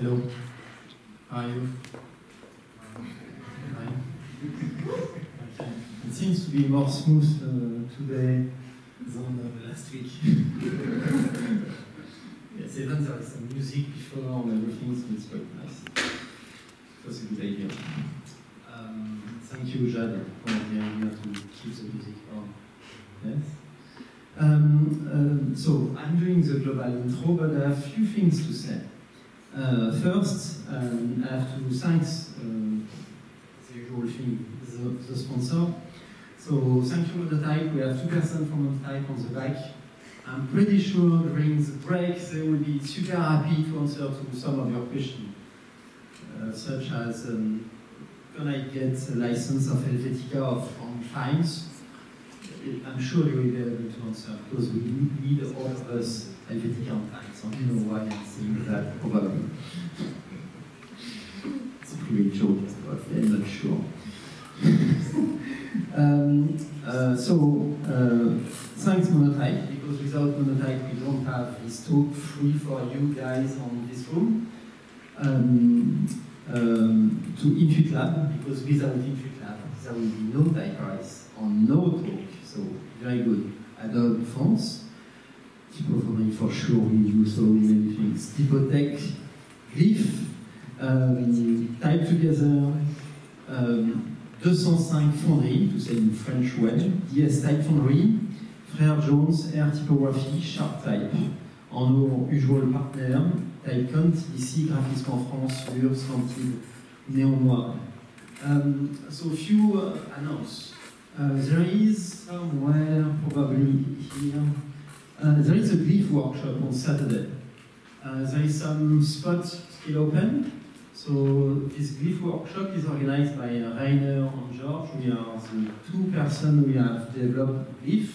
Hello. How are you? Hi. It seems to be more smooth today than last week. Yes, even there is some music before and everything, so it's quite nice. It was a good idea. Thank you, Jade, for the idea to keep the music on. Yes. So, I'm doing the global intro, but I have a few things to say. First, I have to thank the usual thing, the sponsor. So thank you Monotype. We have 2 persons from Monotype on the back. I'm pretty sure during the break they will be super happy to answer to some of your questions, such as can I get a license of Helvetica on fines? I'm sure you will be able to answer because we need all of us Helvetica on fines. I don't know why I'm saying that, probably. It's a pretty joke, but I'm not sure. Thanks Monotype, because without Monotype we don't have this talk free for you guys on this room. To IntuitLab, because without IntuitLab there will be no diaprice on no talk, so very good. Adobe fonts, typography for sure, we do so many things. Typotech, Glyph, Type Together, 205 Fonderie, to say in French well, DS Type Fonderie, Frère Jones, Air Typography, Sharp Type. And our usual partner, Typecont, ici graphisme en France, sur Scantib, Néo-Noir. So few announcements. There is somewhere, probably here, there is a Glyph workshop on Saturday. There is some spots still open. So this Glyph workshop is organized by Rainer and George. We are the 2 persons who have developed Glyph.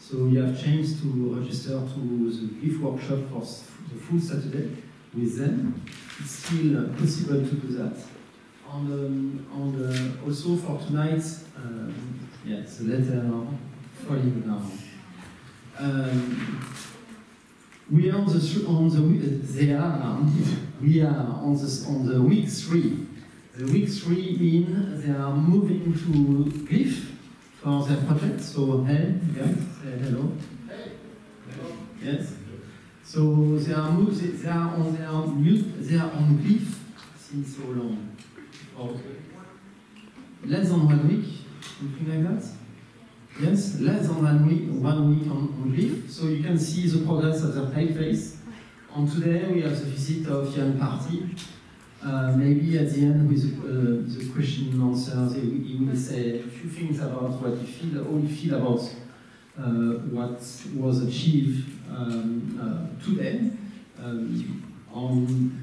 So we have changed to register to the Glyph workshop for the full Saturday with them. It's still possible to do that. Also for tonight, yes, yeah, letter falling now. We are on the week 3. The week 3 means they are moving to Glyph for their project. So hey, guys, say hello. Hey. Yes. So they are on Glyph since so long. Okay. Less than 1 week, something like that? Yes, less than 1 week on Glyph. So you can see the progress of the typeface. And today we have the visit of Ian Party. Maybe at the end with the question and answers, he will say a few things about what he feels about what was achieved today.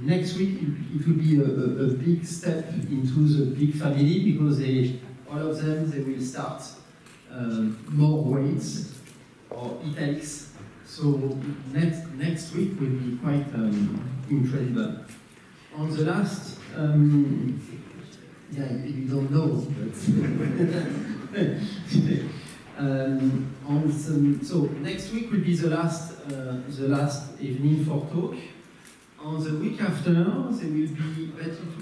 Next week, it will be a big step into the big family because all of them will start more weights or italics. So next week will be quite incredible. On the last, yeah, you don't know, but so next week will be the last evening for talk. On the week after, it will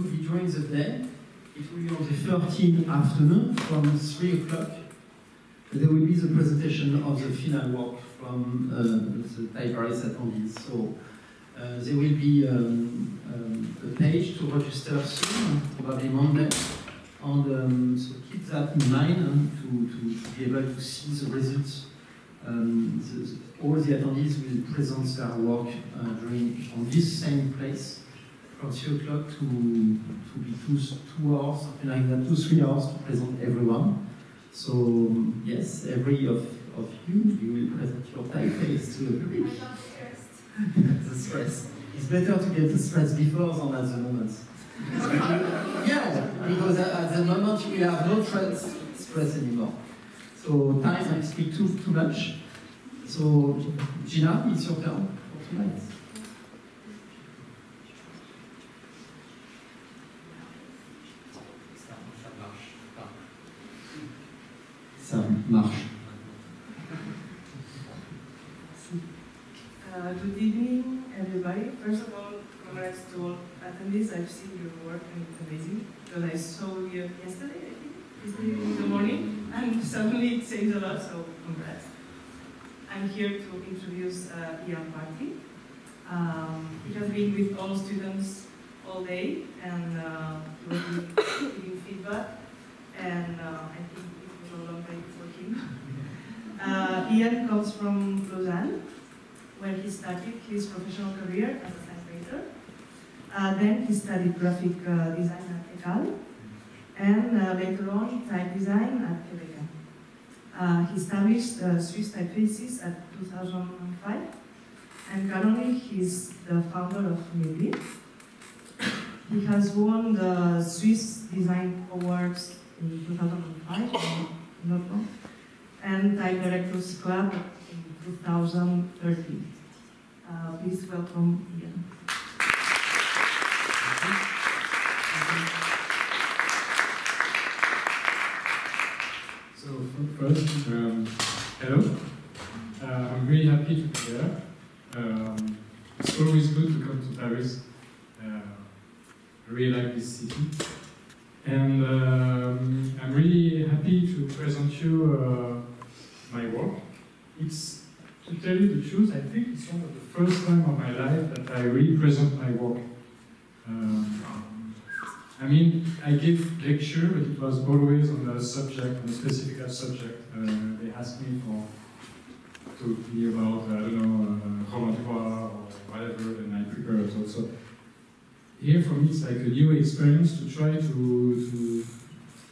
be during the day. It will be on the 13th afternoon from 3 o'clock. There will be the presentation of the final work from the libraries attendees. So there will be a page to register soon, probably Monday. And so keep that in mind to be able to see the results. All the attendees will present their work on this same place from 3 o'clock to be two hours, something like that, 2-3 hours to present everyone. So, yes, every of you will present your typeface to a public. The stress. It's better to get the stress before than at the moment. Yeah, because at the moment we have no stress anymore. So, time, I speak too much. So, Gina, it's your turn for tonight. Ça marche. Good evening, everybody. First of all, congrats to all attendees. I've seen your work and it's amazing. Because I saw you yesterday, I think, in the morning, and suddenly it changed a lot, so congrats. I'm here to introduce Ian Party. He has been with all students all day, and he will be giving feedback, and I think a long time for him. Ian comes from Lausanne, where he started his professional career as a typewriter. Then he studied graphic design at ECAL, and later on type design at Helvetica. He established Swiss Typefaces at 2005, and currently he's the founder of Newglyph. He has won the Swiss Design Awards in 2005. And Type Directors Club in 2013. Please welcome Ian. So first, hello. I'm really happy to be here. It's always good to come to Paris. I really like this city. And I'm really happy to present you my work. It's, to tell you the truth, I think it's one of the first time of my life that I really present my work. I mean, I gave lecture, but it was always on a subject, on a specific subject. They asked me to be about, I don't know, Romain du Roi or whatever, and I prepared it also. Here for me it's like a new experience to try to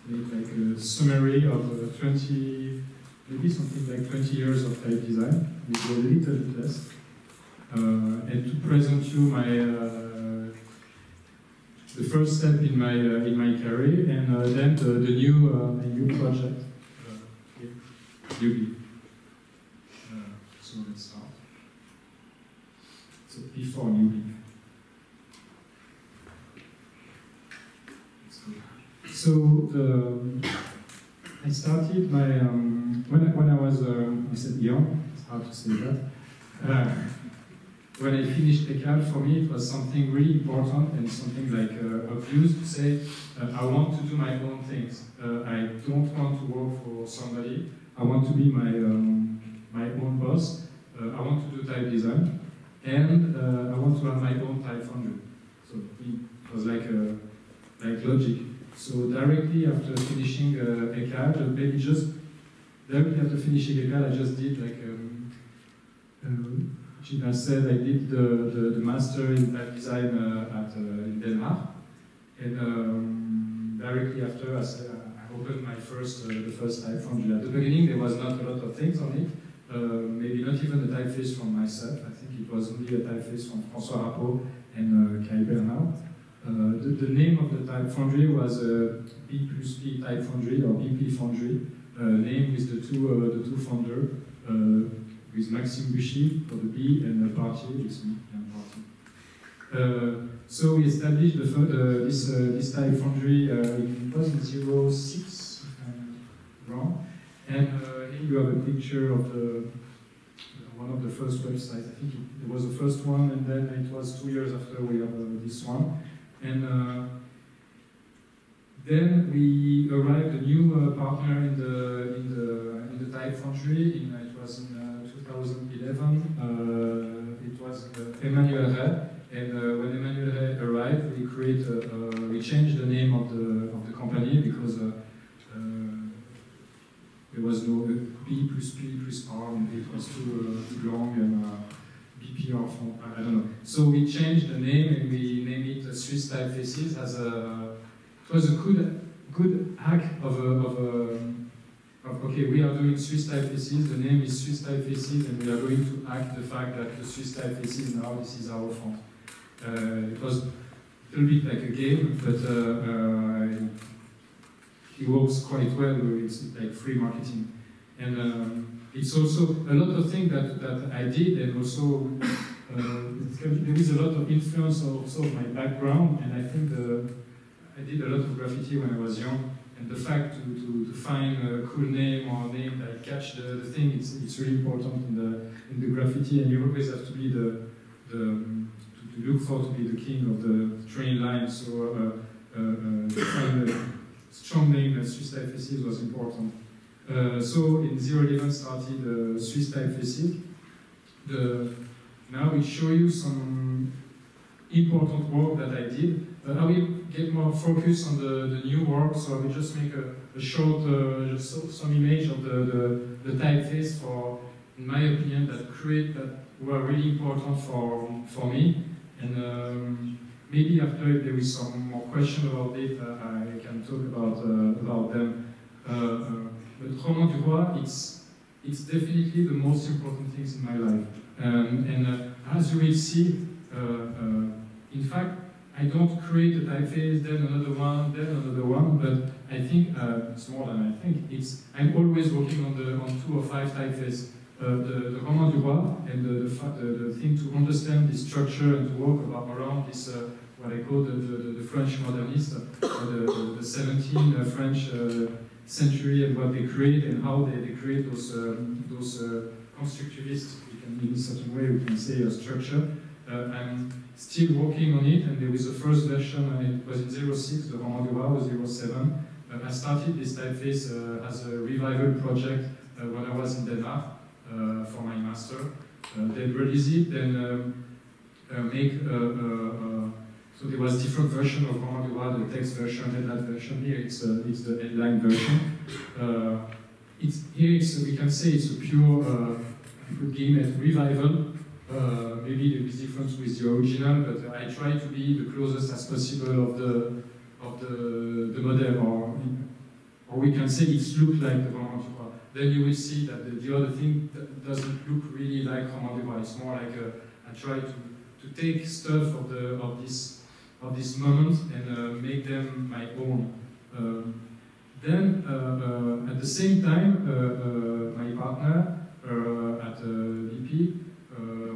make like a summary of 20, maybe something like 20 years of type design, with a little bit less, and to present you my the first step in my career, and then the new project. So let's start. So before Newglyph. So I started my when I was I said young. It's hard to say that. When I finished ECAL, for me it was something really important and something like obvious to say. I want to do my own things. I don't want to work for somebody. I want to be my my own boss. I want to do type design, and I want to have my own type foundry. So it was like logic. So directly after finishing ECAL, maybe just directly after finishing ECAL, I just did like Gina said, I did the master in type design in Denmark, and directly after I opened my first the first type foundry. At the beginning, there was not a lot of things on it, maybe not even a typeface from myself. I think it was only a typeface from François Rappo and Kai Bernard. The name of the type foundry was B+P type foundry or BP foundry, named with the two founder, with Maxime Büchi for the B and Party with me, Ian Party. So we established this type foundry in 2006, if I'm wrong. And here you have a picture of one of the first websites. I think it was the first one, and then it was 2 years after we have this one. And then we arrived a new partner in the the Thai foundry. It was in 2011. It was Emmanuel Rey. And when Emmanuel Rey arrived, we changed the name of the company because there was no B plus R, and it was too long, and BPR, I don't know. So we changed the name and we named it Swiss Typefaces. As a, it was a good hack of okay, we are doing Swiss Typefaces, the name is Swiss Typefaces, and we are going to hack the fact that the Swiss Typefaces now, this is our font. It was a little bit like a game, but it works quite well. It's like free marketing. And it's also a lot of things that I did, and also there is a lot of influence also of my background, and I think I did a lot of graffiti when I was young, and the fact to find a cool name or a name that catch the thing, it's really important in the graffiti, and you always have to be to look for to be the king of the train line, so find a strong name that Swiss Typefaces was important. So in 011 started Swiss Typefaces. Now we show you some important work that I did. I will get more focus on the new work, so I will just make a short, just some image of the typeface for, in my opinion, that were really important for me. And maybe after, if there is some more question about it, I can talk about them. But Romain du Roi, it's definitely the most important things in my life. And as you will see, in fact, I don't create a typeface, then another one, but I think, it's more than I think, I'm always working on 2 or 5 typefaces. The Romain du Roi, and the thing to understand this structure and to work around this, what I call the French modernist, the 17th French century, and what they create and how they create those constructivists, in a certain way we can say, a structure. I'm still working on it, and there was the first version, it was in 06, the Romain du Roi was 07. I started this typeface as a revival project when I was in Denmark for my master. They released it, then so there was different version of Romain du Roi, the text version, headline version. Here it's the headline version. We can say it's a pure revival. Maybe there is difference with the original, but I try to be the closest as possible of the model, or we can say it looks like the Romain du Roi. Then you will see that the other thing doesn't look really like Romain du Roi. It's more like I try to take stuff of this moment and make them my own. Then at the same time, my partner at BP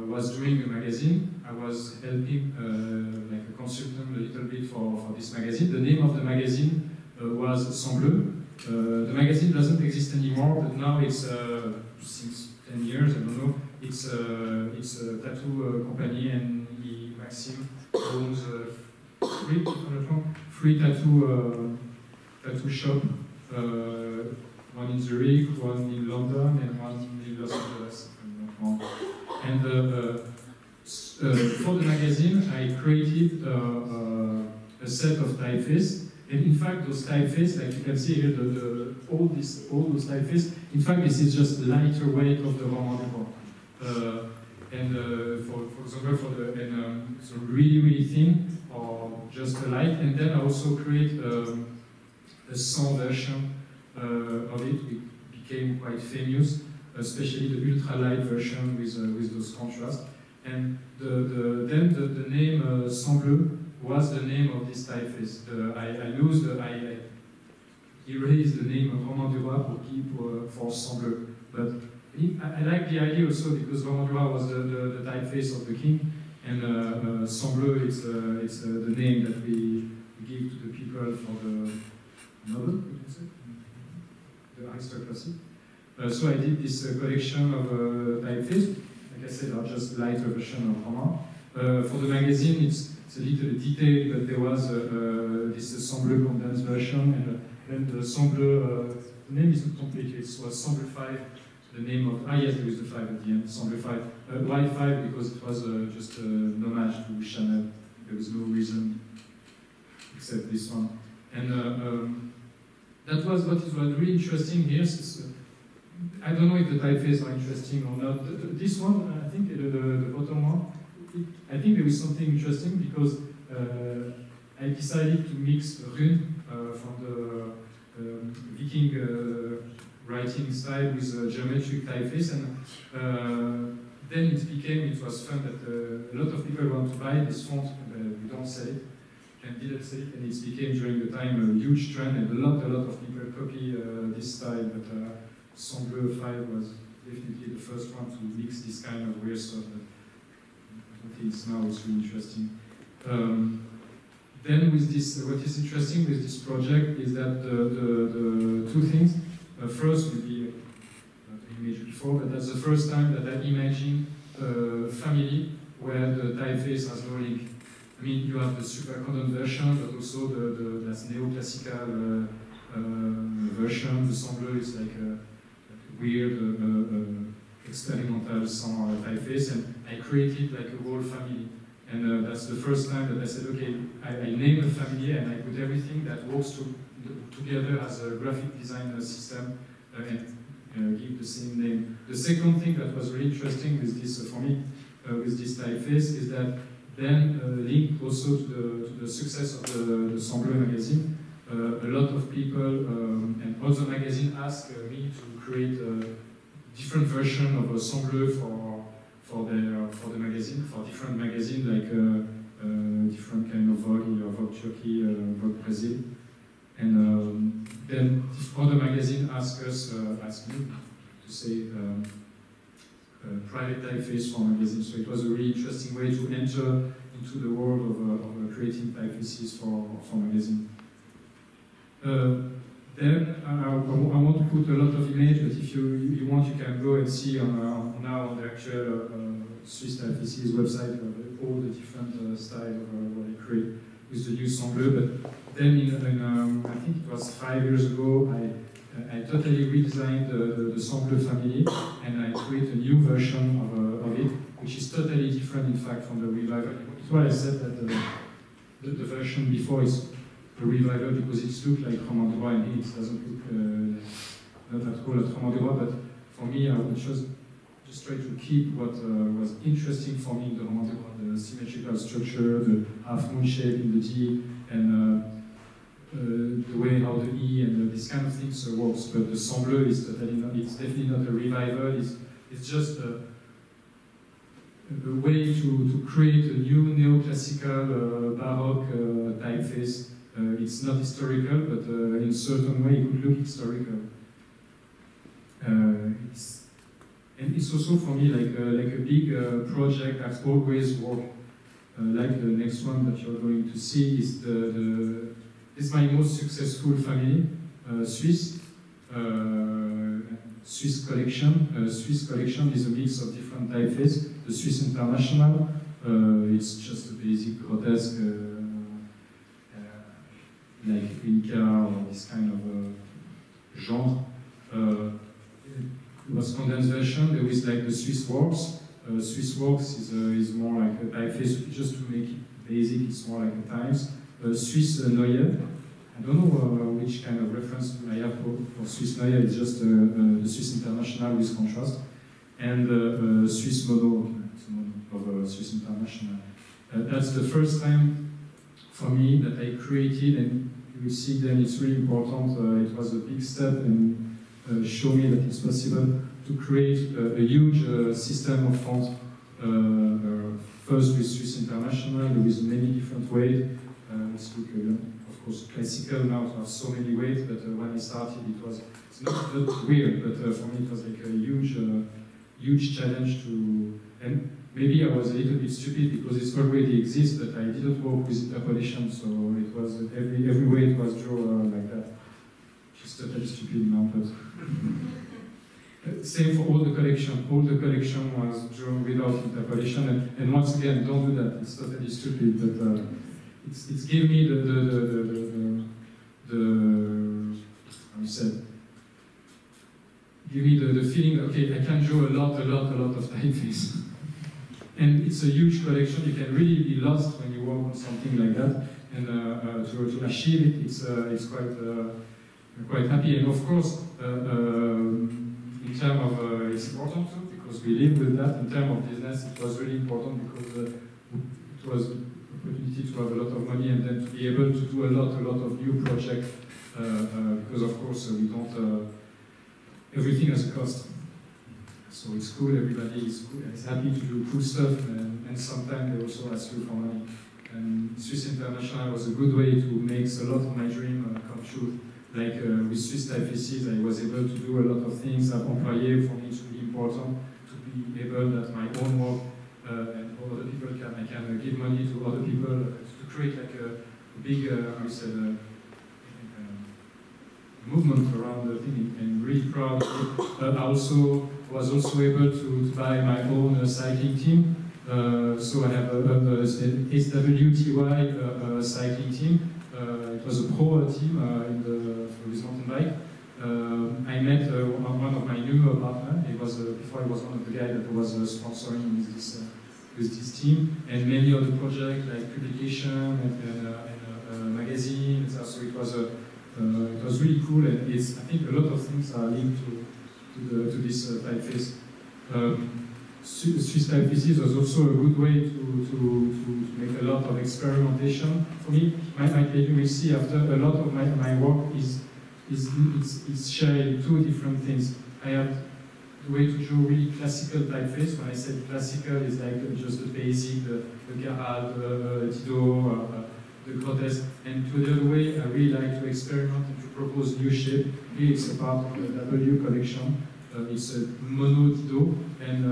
was doing a magazine. I was helping like a consultant a little bit for this magazine. The name of the magazine was SangBleu. The magazine doesn't exist anymore, but now it's since 10 years, I don't know. It's a tattoo company, and Maxime owns three tattoo shop, one in Zurich, one in London, and one in Los Angeles. And for the magazine, I created a set of typefaces. And in fact, those typefaces, like you can see here, all those typefaces, in fact, this is just lighter weight of the Romain du Roi. For example, so really, really thin, or just a light. And then I also create a song version of it. It became quite famous, especially the ultra light version with those contrasts. And then the name SangBleu was the name of this typeface. I erased the name of Romain du Roi for SangBleu. But I like the idea also because Romain du Roi was the typeface of the king, and SangBleu is the name that we give to the people for the novel, the aristocracy. So I did this collection of typefaces. Like I said, are just lighter version of Romain. For the magazine, it's a little detail, but there was this SangBleu condensed version, and the SangBleu the name isn't complicated, so SangBleu 5, the name of, yes, there is the 5 at the end, SangBleu 5. Why 5? Because it was just an homage to Chanel. There was no reason except this one. And that was what is really interesting here. I don't know if the typefaces are interesting or not. This one, I think, the bottom one, I think there is something interesting because I decided to mix rune from the Viking writing style with a geometric typeface, and then it was found that a lot of people want to buy this font, we don't sell it, and didn't sell it, and it became during the time a huge trend, and a lot of people copy this style, but SangBleu 5 was definitely the first one to mix this kind of weird stuff, but I think it's now it's really interesting. Then with this, what is interesting with this project is that the two things. First will be the image before, but that's the first time that I imagine a family where the typeface has no link. I mean, you have the supercondent version, but also the neoclassical version. The SangBleu is like a weird experimental typeface, and I created like a whole family. And that's the first time that I said, okay, I named a family and I put everything that works together as a graphic design system and give the same name. The second thing that was really interesting with this, for me, with this typeface is that then linked also to the success of the SangBleu magazine. A lot of people and other magazines asked me to create a different version of a SangBleu for the magazine, for different magazines like different kind of Vogue, Vogue Turkey, Vogue Brazil, and then other magazine asked me to say private typeface for magazines. So it was a really interesting way to enter into the world of creating typefaces for magazines. Then I want to put a lot of images, but if you want, you can go and see on the actual Swiss Typefaces website all the different styles of what they create with the new SangBleu. But then, I think it was 5 years ago, I totally redesigned the SangBleu family, and I created a new version of it, which is totally different, in fact, from the revival. That's why I said that the version before is a revival, because it looked like Romain du Roi, and it doesn't look not at all like Romain du Roi, but for me, I would just try to keep what was interesting for me in the Romain du Roi, the symmetrical structure, the half-moon shape in the D, and the way how the E and this kind of things works. But the SangBleu is totally not, it's definitely not a revival, it's just a way to create a new neoclassical Baroque typeface. It's not historical, but in a certain way it could look historical. And it's also for me like a big project that always works. Like the next one that you're going to see is it's my most successful family, Swiss collection. Swiss collection is a mix of different typefaces. The Swiss International, it's just a basic grotesque. Like Inca or this kind of genre. It was condensed version. There was like the Swiss Works. Swiss Works is more like a typeface, just to make it basic, it's more like a Times. Swiss Neue, I don't know which kind of reference I have for Swiss Neue, it's just the Swiss International with contrast. And Swiss Mono, it's mono of Swiss International. That's the first time for me that I created, and you will see then it's really important, it was a big step and show me that it's possible to create a huge system of fonts, first with Swiss International, with many different weights. Of course, classical now have so many weights, but when I started it's not that weird, but for me it was like a huge, huge challenge to, and maybe I was a little bit stupid because it already exists, but I didn't work with interpolation, so it was every way it was drawn like that. Just totally stupid now, but same for all the collection. All the collection was drawn without interpolation, and once again, don't do that. It's totally stupid, but it gave me the how you said give me the feeling, okay, I can draw a lot of typeface. And it's a huge collection. You can really be lost when you work on something like that. And to achieve it, it's quite happy. And of course, in terms of, it's important too, because we live with that. In terms of business, it was really important because it was an opportunity to have a lot of money and then to be able to do a lot of new projects. Because of course, we don't, everything has a cost. So it's cool, everybody is happy to do cool stuff, and sometimes they also ask you for money. And Swiss International was a good way to make a lot of my dream come true. Like with Swiss Typefaces, I was able to do a lot of things. As employee, for me it's really important to be able that my own work and all other people can, I can give money to other people to create like a big, I said, movement around the thing, and really proud. I also was able to buy my own cycling team. So I have a SWTY cycling team. It was a pro team for this mountain bike. I met one of my new partners. It was before he was one of the guys that was sponsoring with this team, and many other projects like publication and magazines. So it was a it was really cool, and it's, I think a lot of things are linked to this typeface. Swiss Typefaces was also a good way to make a lot of experimentation. For me, you will see after a lot of my work is sharing two different things. I have the way to draw really classical typeface. When I said classical, it's like just the basic, the Garat, the Dido, the grotesque, and to the other way, I really like to experiment and to propose new shape. Here it's a part of the W collection. It's a mono-Dido, and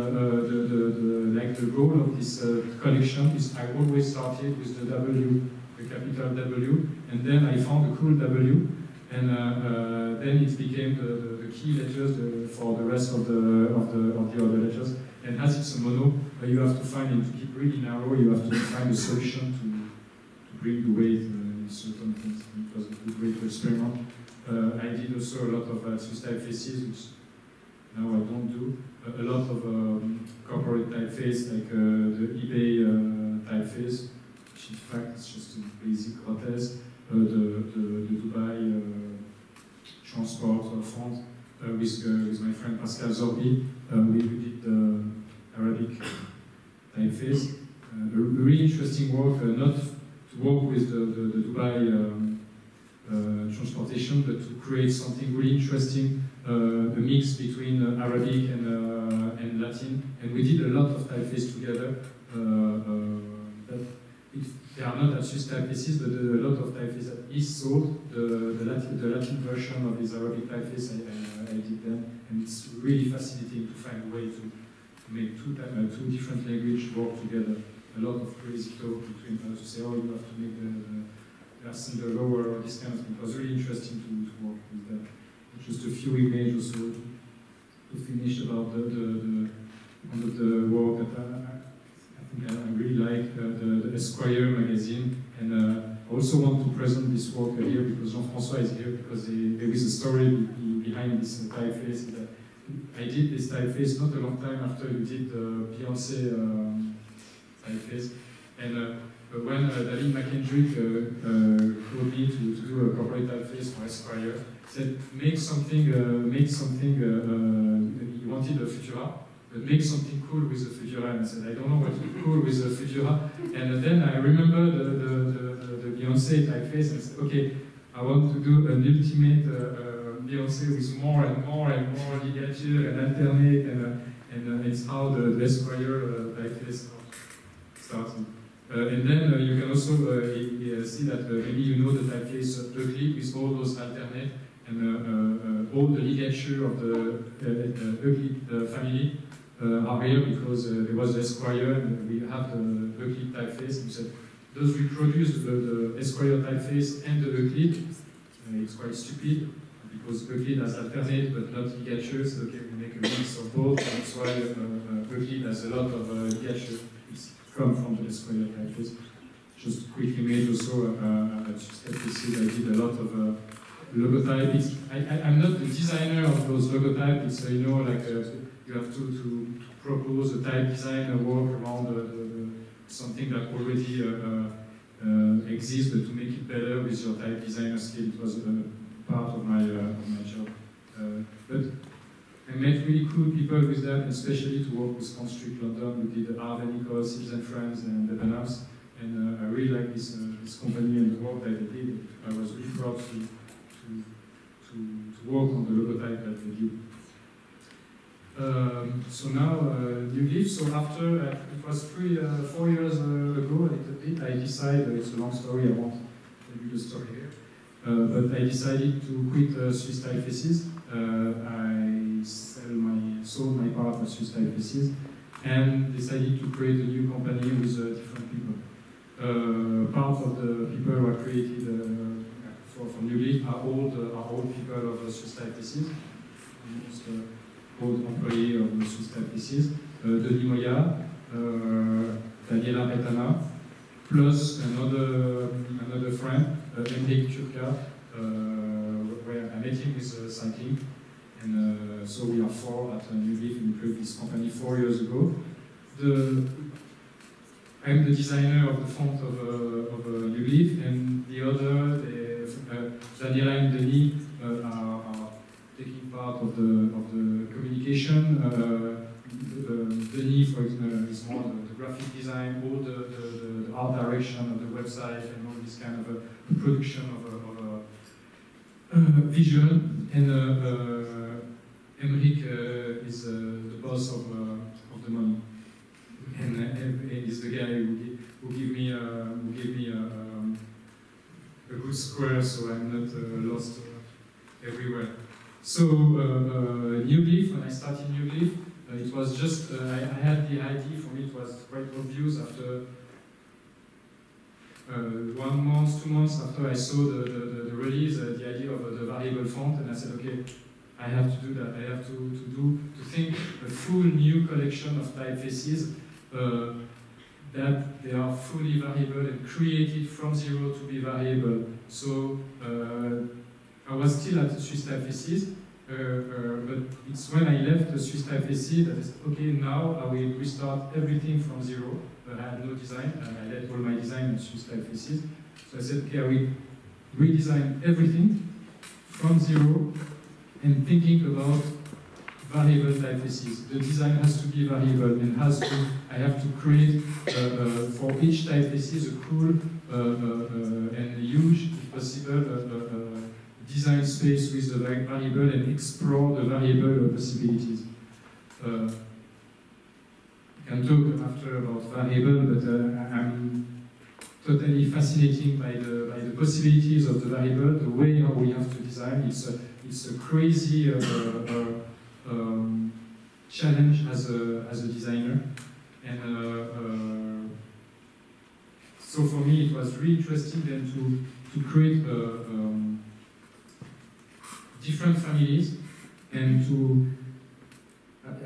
like the goal of this collection is I always started with the W, the capital W, and then I found the cool W, and then it became the key letters for the rest of the other letters. And as it's a mono, you have to find and to keep really narrow. You have to find a solution to bring the weight in certain things. It was a good way to experiment. I did also a lot of Swiss typefaces, which now I don't do. A lot of corporate typeface, like the eBay typeface, which in fact is just a basic grotesque, the Dubai transport font with my friend Pascal Zorbi. We did the Arabic typeface. A really interesting work, not to work with the Dubai transportation, but to create something really interesting, a mix between Arabic and Latin. And we did a lot of typefaces together. They are not as Swiss typefaces, but a lot of typefaces that is sold. The Latin version of this Arabic typeface, I did them. And it's really fascinating to find a way to make two different languages work together. A lot of crazy talk between us to say, oh, you have to make the accent the lower, or this kind of thing. It was really interesting to work with that. Just a few images also to finish about the work that I think I really like, the Esquire magazine. And I also want to present this work here because Jean-François is here, because there is a story behind this typeface. I did this typeface not a long time after you did the Beyoncé typeface. And when David McKendrick called me to do a corporate typeface for Esquire, said make something, he wanted a Futura, but make something cool with the Futura. And I said, I don't know what to do cool with the Futura. And then I remember the Beyoncé typeface, and I said, okay, I want to do an ultimate Beyoncé with more and more and more ligature and alternate, and it's how the Esquire typeface started. And then you can also see that maybe you know the typeface of Buclid with all those alternate and all the ligature of the Buclid family are here because there was the Esquire and we have the Buclid typeface. We said, does we produce the Esquire typeface and the Buclid? It's quite stupid because Buclid has alternate but not ligature, so okay, we make a mix of both, and that's why Buclid has a lot of ligature. Come from the Esquire typeface. Just a quick image also, I did a lot of logotype. It's, I'm not the designer of those logotypes. It's, you know, like you have to propose a type design, a work around something that already exists, but to make it better with your type designer skill. It was part of my job. But I met really cool people with that, especially to work with Constrict London. We did Arvanico, Citizen Friends, and Debenhams. And I really like this, this company and the work that they did. I was really proud to work on the logotype that they did. So now, Newglyph. So after, it was 4 years ago, a little bit, I decided, it's a long story, I won't tell you the story here, but I decided to quit Swiss Typefaces. I sold my part of Swiss Typefaces and decided to create a new company with different people. Part of the people who are created for Newglyph are all people of Swiss Typefaces. Old employee of the Swiss Typefaces, Denis Moya, Daniela Petana, plus another friend, Enrique Churka, where I met him with cycling, and so we are four at Newglyph. We created this company 4 years ago. I'm the designer of the font of Newglyph, and the other, Daniela and Denis, are taking part of the communication. Denis, for example, is more the graphic design, all the art direction of the website, and all this kind of a production of a vision. And Emric is the boss of the money, and is the guy who gave me a good square, so I'm not lost everywhere. So Newglyph, when I started Newglyph, it was just, I had the idea, for me it was quite obvious after 1 month, 2 months after I saw the release, the idea of the variable font, and I said, okay, I have to do that, I have to think a full new collection of typefaces that they are fully variable and created from zero to be variable. So I was still at Swiss Typefaces, but it's when I left the Swiss Typefaces that I said, okay, now I will restart everything from zero. I had no design, and I left all my design at Swiss Typefaces. So I said, okay, I will redesign everything from zero and thinking about variable typefaces. The design has to be variable and has to, I have to create for each typefaces a cool and huge, if possible, design space with the variable and explore the variable possibilities. I can talk after about variable, but I'm totally fascinated by the possibilities of the variable, the way how we have to design. It's a crazy challenge as a designer. And so for me, it was really interesting then to create different families, and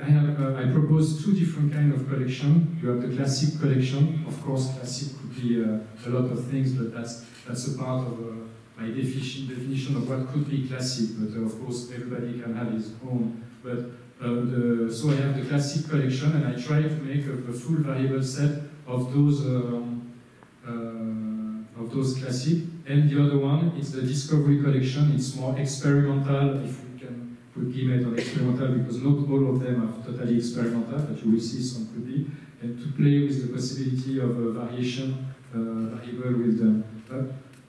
I propose two different kind of collection. You have the classic collection. Of course, classic could be a lot of things, but that's a part of my definition of what could be classic. But of course, everybody can have his own. But so I have the classic collection, and I try to make a full variable set of those classic. And the other one is the Discovery Collection. It's more experimental, if we can put limit on experimental, because not all of them are totally experimental, but you will see some could be. And to play with the possibility of a variation variable with them. But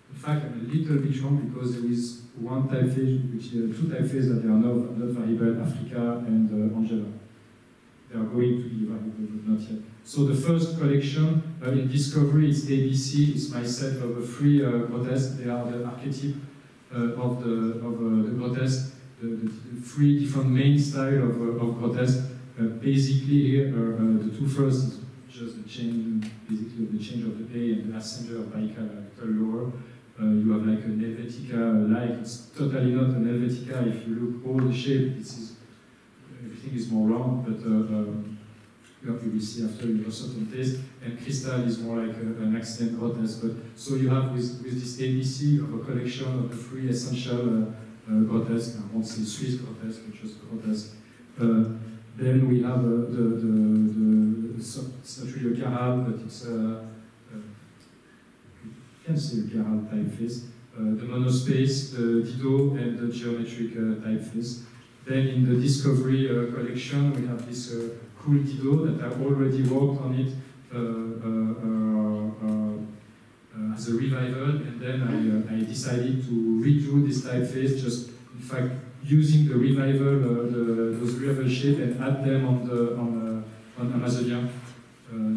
in fact, I'm a little bit wrong, because there is one typeface, which is two typefaces that they are not variable, Africa and Angela. They are going to be variable, but not yet. So the first collection in Discovery is ABC. It's my set of three grotesques. They are the archetype of the grotesque, the three different main style of grotesque. Basically, here the two first is just the change, basically the change of the A and the ascender of a lower. You have like an Helvetica, like it's totally not an Helvetica. If you look all the shape, everything is more round, but you have to we see after certain taste, and Crystal is more like an accent hotness. But so you have with this ABC of a collection of the three essential grotesque. I won't say Swiss grotesque, but just grotesque. Then we have the really a Caral, but it's you can say a Caral typeface. The monospace, the Dido, and the geometric typeface. Then in the Discovery collection, we have this cool Dido that I already worked on it as a revival, and then I decided to redo this typeface, just in fact using the revival, those revival shapes, and add them on Amazonia.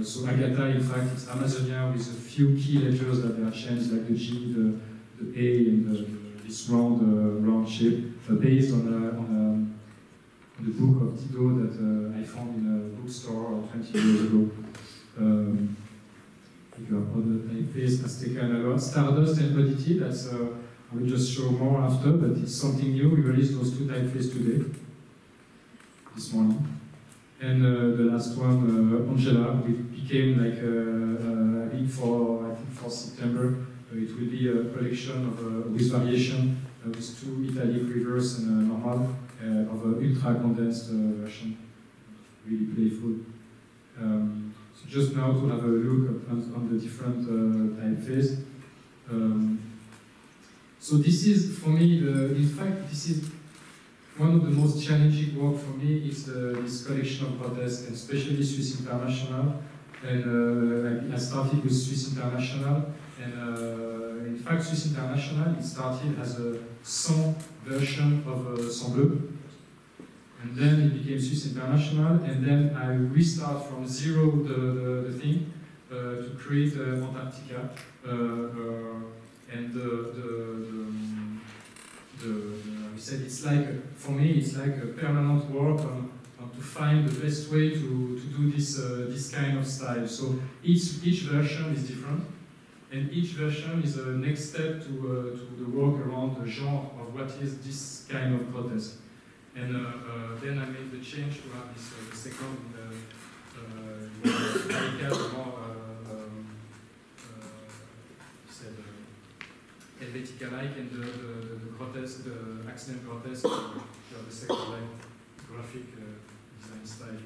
So Agata, in fact, is Amazonia with a few key letters that are changed, like the G, the A, and this round shape. Based on the book of Dido that I found in a bookstore 20 years ago. You have other typeface, Azteca and Aloha. Stardust and Oddity, that's I will just show more after, but it's something new. We released those two typefaces today, this morning. And the last one, Angela, which became like a link for, I think, for September. It will be a collection of, with variation. With two italic reverse and a normal of an ultra condensed version, really playful. So just now to have a look on the different typeface. So this is for me, in fact, this is one of the most challenging work for me is this collection of grotesque, and especially Swiss International. And I started with Swiss International, and in fact, Swiss International, it started as a SAN version of SangBleu, and then it became Swiss International, and then I restart from zero the thing to create Antarctica, and we said it's like, for me, it's like a permanent work on to find the best way to do this this kind of style. So each version is different. And each version is a next step to the work around the genre of what is this kind of grotesque. And then I made the change to have this second more Helvetica-like, and the grotesque, the accent grotesque, the second line graphic design style.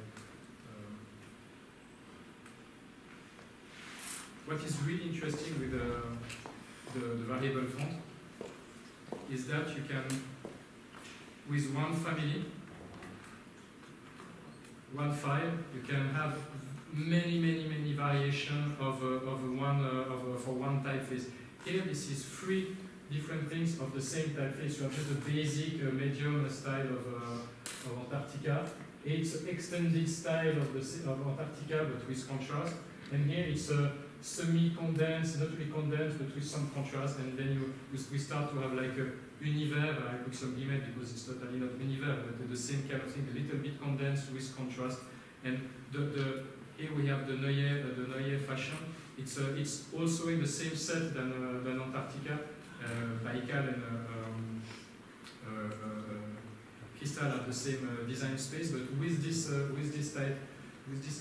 What is really interesting with the variable font is that you can, with one family, one file, you can have many variations for one typeface. Here, this is three different things of the same typeface. You have just the basic medium style of Antarctica. It's an extended style of Antarctica, but with contrast. And here, it's a semi-condensed, not really condensed, but with some contrast, and then we start to have like a univers. I put some image because it's totally not univers, but the same kind of thing, a little bit condensed with contrast. And here we have the Noyer fashion. It's also in the same set than Antarctica. Baikal and Crystal have the same design space, but with this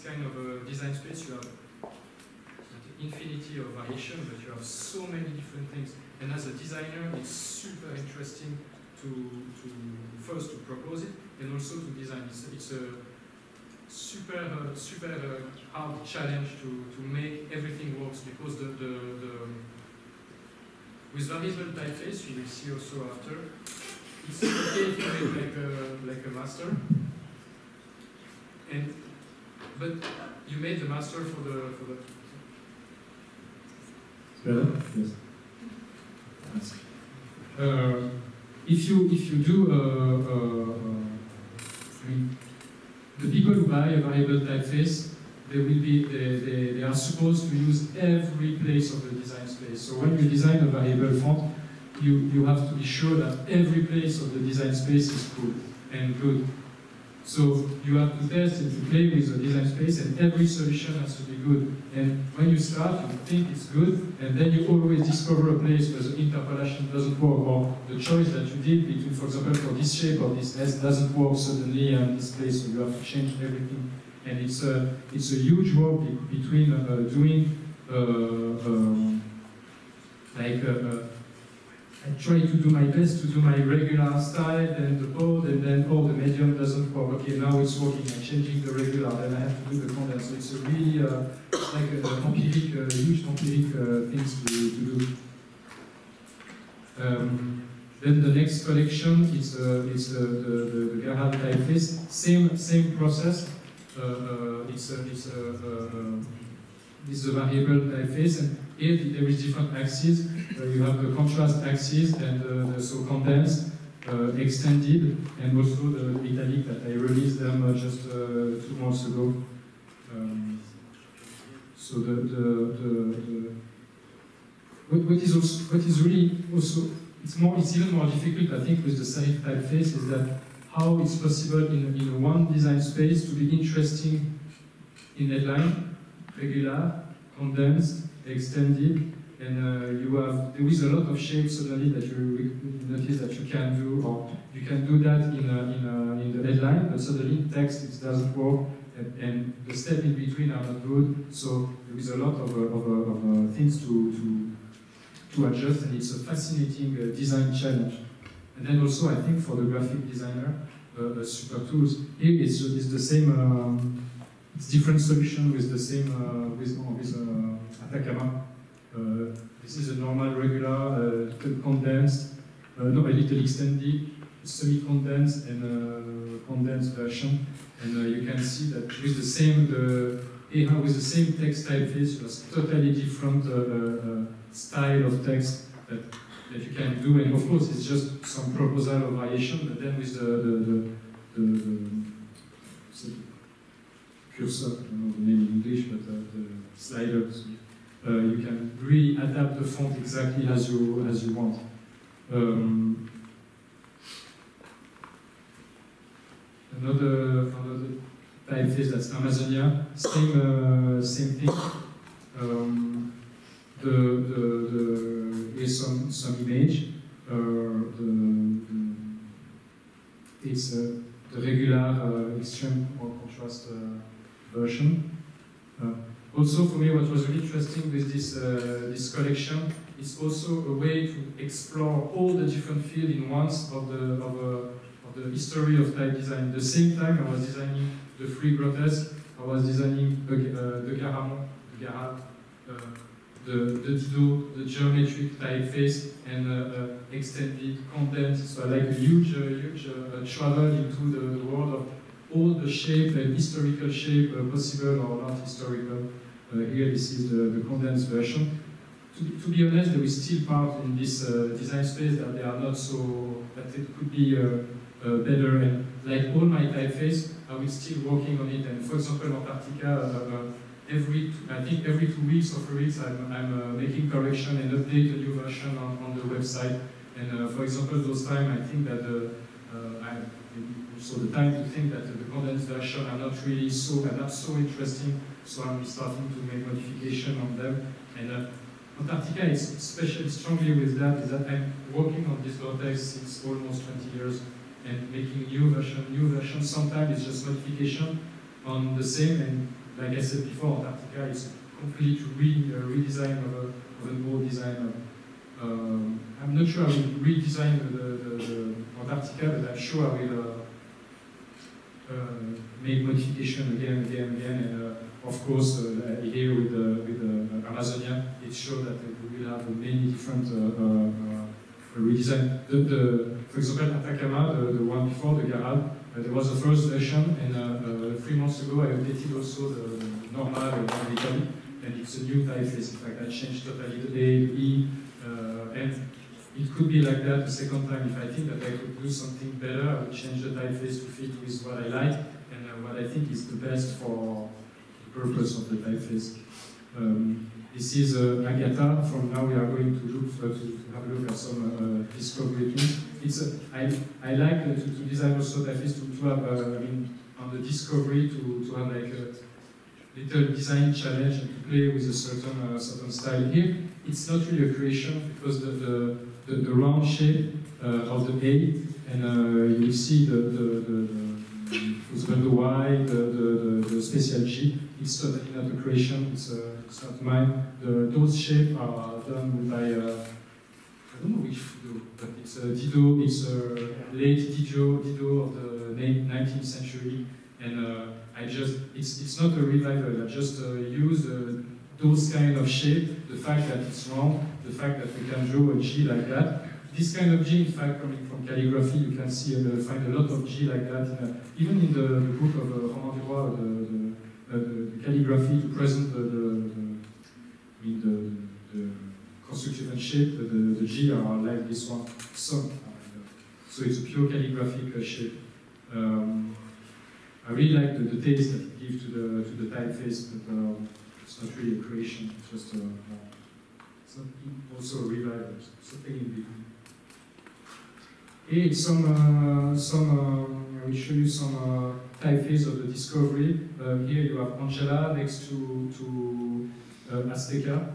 kind of design space, you have infinity of variation, but you have so many different things. And as a designer, it's super interesting to first to propose it and also to design. It's a super hard challenge to make everything works, because with variable typeface, you will see also after, it's okay to make like a master. But you made the master for the yes. If you do I mean, the people who buy a variable typeface, they are supposed to use every place of the design space. So when you design a variable font, you have to be sure that every place of the design space is cool and good. So you have to test and to play with the design space, and every solution has to be good. And when you start, you think it's good, and then you always discover a place where the interpolation doesn't work, or the choice that you did between, for example, for this shape or this S doesn't work suddenly, and this place, so you have to change everything. And it's a huge war between doing I try to do my best to do my regular style and the bold, and then oh, the medium doesn't work. Okay, now it's working. I'm changing the regular, then I have to do the converse. So it's a really like a complex, huge complex things to do. Then the next collection is the Gerhard typeface. Same process. It's a variable typeface, and here there is different axes. You have the contrast axis, and so condensed, extended, and also the italic that I released them just 2 months ago. So it's even more difficult, I think, with the serif typeface is that how it's possible in one design space to be interesting in headline, regular, condensed, extended. And there is a lot of shapes suddenly that you notice that you can do, or you can do that in the headline, but suddenly in text it doesn't work, and the steps in between are not good. So there is a lot of things to adjust, and it's a fascinating design challenge. And then also I think for the graphic designer, super tools. Here it's the same, it's different solution with the same with Atacama. This is a normal, regular, little condensed, no, a little extended, semi-condensed, and condensed version. And you can see that with the same, with the same text typeface, it was totally different style of text that you can do. And of course, it's just some proposal or variation. But then with the cursor, I don't know the name in English, but the slider. You can really adapt the font exactly as you want. Another typeface, that's Amazonia. Same thing. Here's some image. It's the regular extreme or contrast version. Also, for me, what was really interesting with this collection is also a way to explore all the different fields in once of the history of type design. At the same time, I was designing the free grotesque, I was designing the Dido, the geometric typeface, and extended, condensed. So I like a huge travel into the world of all the shape and historical shape possible or not historical. Here, this is the condensed version. To be honest, there is still part in this design space that they are not so, that it could be better. And like all my typeface, I will still working on it. And for example, Antarctica, I think every 2 weeks or 3 weeks, I'm making correction and update a new version on the website. And for example, those time, I think that so the time to think that the condensed version are not really so interesting, so I'm starting to make modification on them. And Antarctica is especially strongly with that, is that I'm working on this vortex since almost 20 years and making new version. Sometimes it's just modification on the same, and like I said before, Antarctica is complete redesign of an old design. I'm not sure I will redesign the Antarctica, but I'm sure I will make modification again, and of course here with Amazonia, it shows that we will have many different redesign. For example, Atacama, the one before, the Garab, there was the first version, and 3 months ago I updated also the normal Italy, and it's a new typeface. In fact, I changed totally the A, the E, and it could be like that the second time. If I think that I could do something better, I would change the typeface to fit with what I like and what I think is the best for the purpose of the typeface. This is Agata. From now, we are going to have a look at some discovery tools. I like to design also typeface to have, on the discovery, to have like a little design challenge and to play with a certain style here. It's not really a creation because the round shape of the A, and you see the with Van der Waal, the special G. It's totally not a creation, it's not mine. Those shapes are done by, I don't know which Dido, but it's Dido, it's late Dido of the 19th century. And I just, it's not a revival, I just use those kind of shape, the fact that it's round, the fact that we can draw a G like that. This kind of G, in fact, coming from calligraphy, you can see find a lot of G like that, even in the book of Romain du Roi, the calligraphy to present the constructive and shape, the G are like this one, so it's a pure calligraphic shape. I really like the taste that it gives to the typeface, but it's not really a creation, it's just a, something also a revival, something in between. Here it's I will show you some typeface of the discovery. Here you have Angela next to Azteca.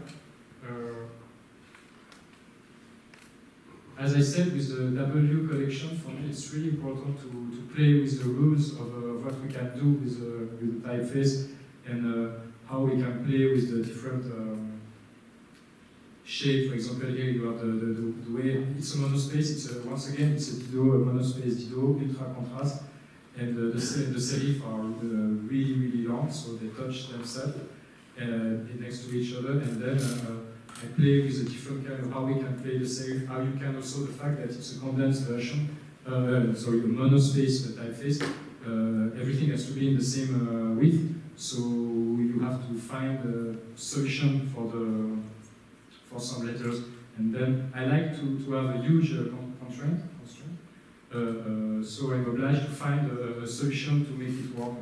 As I said, with the W collection, for me it's really important to play with the rules of what we can do with the typeface and how we can play with the different shape. For example, here you have the way it's a monospace. It's once again it's a Dido, a monospace Dido, ultra contrast, and the serifs are really really long, so they touch themselves next to each other, and then. I play with a different kind of how we can play the serif, how you can also the fact that it's a condensed version, sorry, a monospace typeface. Everything has to be in the same width, so you have to find a solution for some letters. And then I like to have a huge constraint. So I'm obliged to find a solution to make it work.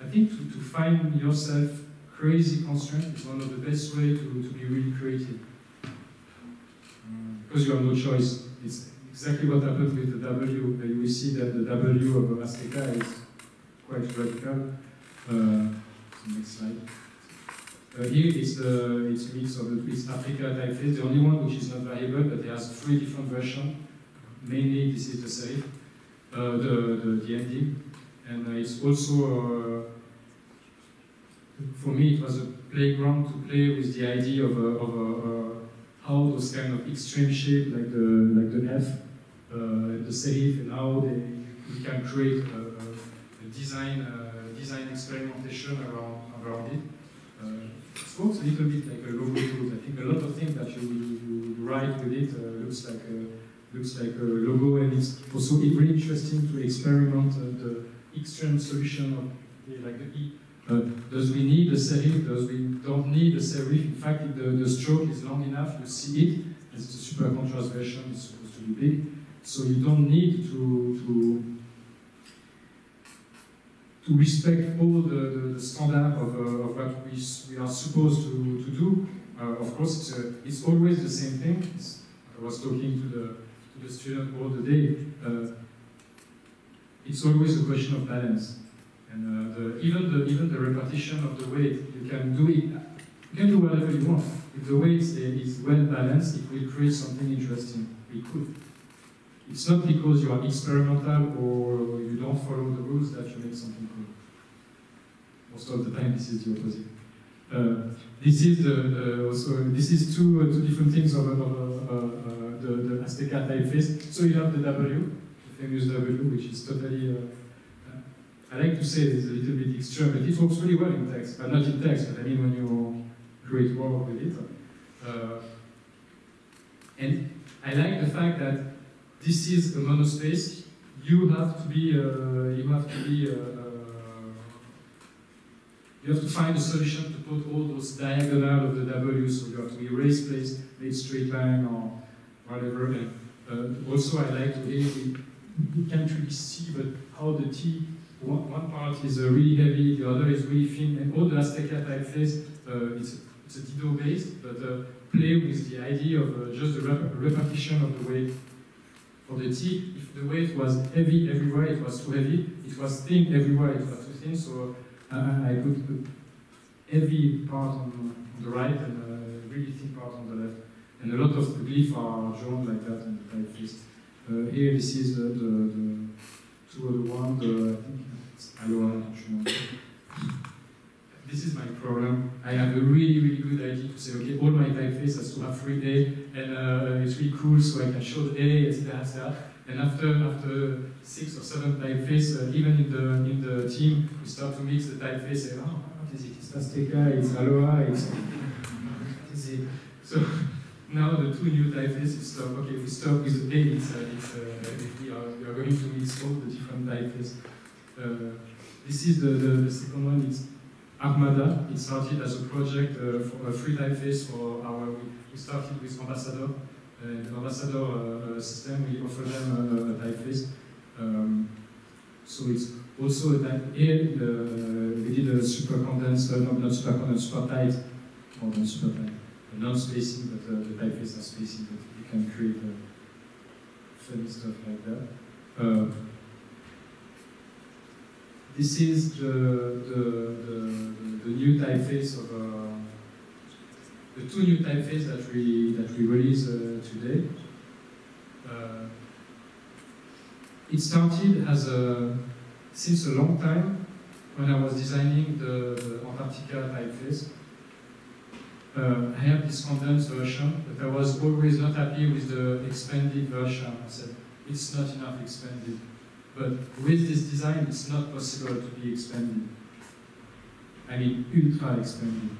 I think to find yourself. Crazy constraint is one of the best ways to be really creative. Because you have no choice. It's exactly what happened with the W. You will see that the W of Azteca is quite radical. Next slide. Here it's mix of the Swiss Africa typeface, the only one which is not variable, but it has three different versions. Mainly this is the serif, the ending. And it's also for me, it was a playground to play with the idea of how those kind of extreme shape, like the F, the serif, and how we can create a design experimentation around it. It looks a little bit like a logo tool. I think a lot of things that you write with it looks like a logo, and it's also really interesting to experiment the extreme solution of like the E. Does we need a serif? Does we don't need a serif? In fact, if the stroke is long enough, you see it. It's a super contrast version. It's supposed to be big, so you don't need to respect all the standard of what we are supposed to do. Of course, it's always the same thing. I was talking to the student all the day. It's always a question of balance. And even the repartition of the weight, you can do it. You can do whatever you want. If the weight is well balanced, it will create something interesting. It could. It's not because you are experimental or you don't follow the rules that you make something cool. Most of the time, this is the opposite. This is two different things of the Azteca typeface. So you have the W, the famous W, which is totally. I like to say it's a little bit extreme, but it works really well in text. But not in text, but I mean when you create work with it. And I like the fact that this is a monospace. You have to find a solution to put all those diagonal of the W. So you have to erase place, make straight line or whatever. And also, I like to we can't really see, but how the T. One part is really heavy, the other is really thin, and all the Azteca typeface, it's a Dido based, but play with the idea of just the repartition of the weight. For the T, if the weight was heavy everywhere, it was too heavy, it was thin everywhere, it was too thin, so I put the heavy part on the right and a really thin part on the left. And a lot of the glyphs are drawn like that in the typeface. Here, this is the two other ones, I think it's Aloha. This is my problem. I have a really, really good idea to say, okay, all my typeface has to have 3 days, and it's really cool, so I can show the day, etc., etc. And after 6 or 7 typeface, even in the team, we start to mix the typeface. And, oh, what is it? It's Azteca. It's Aloha. It's what is it? So now the two new typefaces stop. Okay, we stop with the day. We are going to mix all the different typefaces. This is the second one. It's Armada. It started as a project for a free typeface for our. We started with Ambassador. The Ambassador system, we offer them a typeface. So it's also a type here. We did a super condensed, not super condensed, super tight, or not super tight, non-spacing, but the typeface are spacing, but you can create funny stuff like that. This is the new typeface of the two new typefaces that we release today. It started as since a long time when I was designing the Antarctica typeface. I had this condensed version, but I was always not happy with the expanded version. I said it's not enough expanded, but with this design, it's not possible to be expanded. I mean, ultra expanded.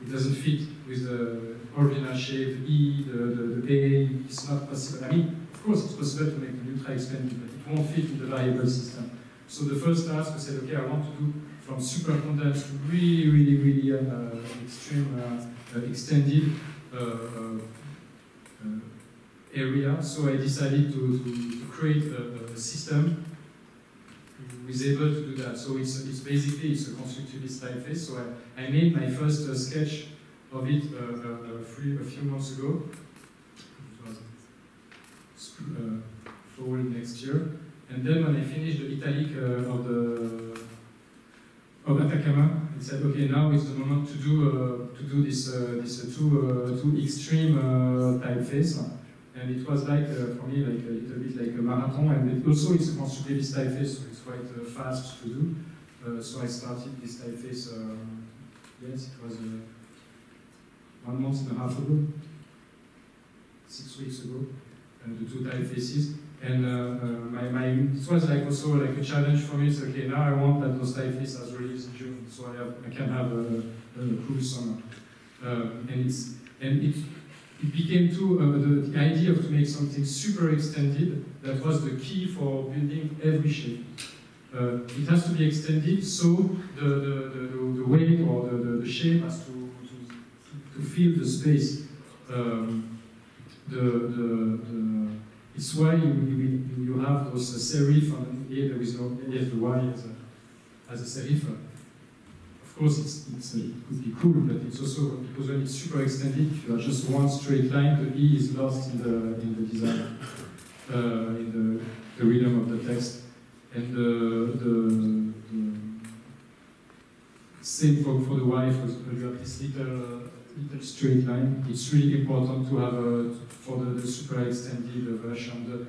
It doesn't fit with the ordinal shape, E, the A, it's not possible. I mean, of course it's possible to make an ultra expanded, but it won't fit in the variable system. So the first task we said, okay, I want to do from super condensed to really, really, really extreme, extended area. So I decided to create a system was able to do that. So it's basically it's a constructivist typeface. So I made my first sketch of it a few months ago. It was fall next year. And then when I finished the italic of Atacama, I said, okay, now is the moment to do this too extreme typeface. And it was like for me like a little bit like a marathon, and also it's a constructivist typeface, so it's quite fast to do. So I started this typeface. Yes, it was 1.5 months ago, 6 weeks ago, and the two typefaces. And it was like also like a challenge for me. It's okay, now I want that those typefaces are released in June, so I can have a cool summer. It became too, the idea of to make something super extended, that was the key for building every shape. It has to be extended, so the weight or the shape has to fill the space. It's why you have those serif, and here there is no, yes, the Y as a serif. Of course, it could be cool, but it's also because when it's super extended, if you have just one straight line, the E is lost in the design, in the rhythm of the text. And the same for the Y, because you have this little straight line. It's really important to have for the super extended version.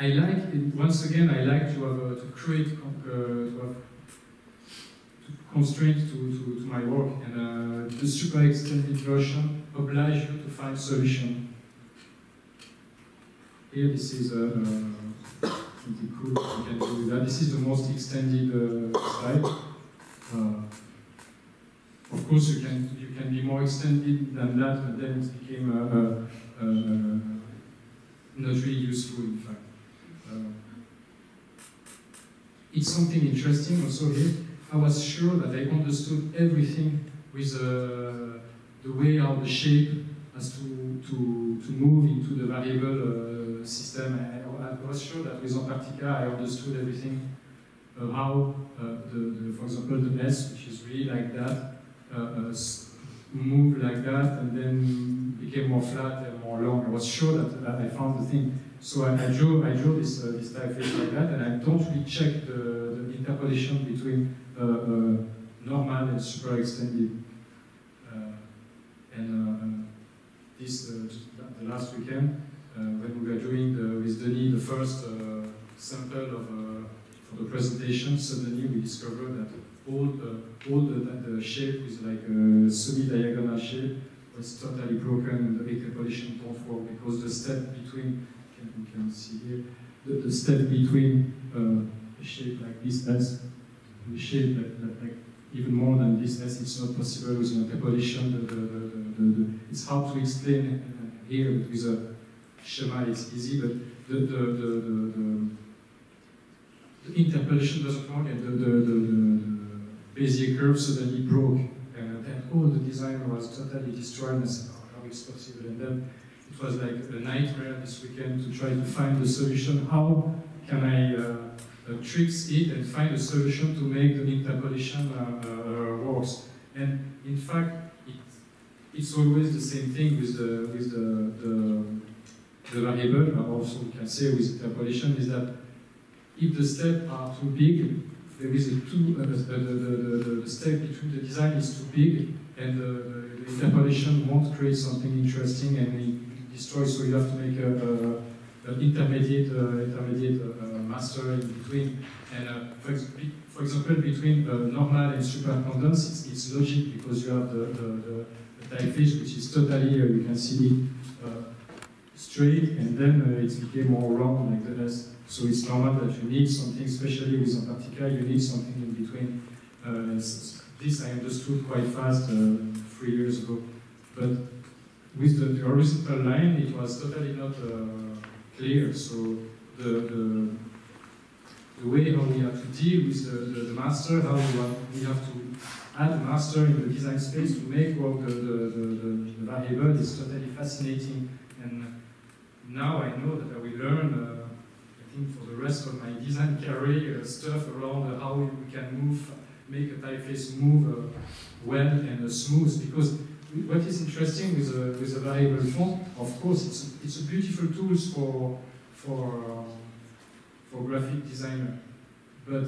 I like it, once again. I like to have to create to have constraints to my work, and the super extended version obliges you to find solution. Here, this is pretty cool. You can do that. This is the most extended side. Of course, you can be more extended than that, but then it became not really useful, in fact. It's something interesting also here. I was sure that I understood everything with the way how the shape has to move into the variable system. I was sure that with Antarctica I understood everything. How, for example, the S, which is really like that, moved like that and then became more flat and more long. I was sure that I found the thing. So I drew this typeface like that, and I don't really check the interpolation between normal and super extended. this the last weekend when we were doing with Denis the first sample of for the presentation. Suddenly we discovered that all the shape is like a semi-diagonal shape was totally broken in the recalculation platform because the step between you can see here the step between a shape like this S and a shape like even more than this S, it's not possible with an interpolation. It's hard to explain here with a schema, it's easy, but the interpolation doesn't work and the Bézier curve suddenly broke. And all the design was totally destroyed and said, oh, how is possible? And then it was like a nightmare this weekend to try to find the solution. How can I trick it and find a solution to make the interpolation works? And in fact, it's always the same thing with the variable, but also we can say with interpolation, is that if the steps are too big, there is the step between the design is too big and the interpolation won't create something interesting and it destroys, so you have to make an intermediate master in between. And for example, between normal and supercondense, it's logic because you have the typeface which is totally, you can see it straight, and then it became more round like the rest. So it's normal that you need something, especially with Antarctica, you need something in between. This I understood quite fast 3 years ago. But with the horizontal line, it was totally not clear. So the way how we have to deal with the master, how we have to add master in the design space to make work the variable is totally fascinating. And now I know that I will learn for the rest of my design career, stuff around how we can move, make a typeface move well and smooth. Because what is interesting with a variable font, of course, it's a beautiful tool for graphic designer. But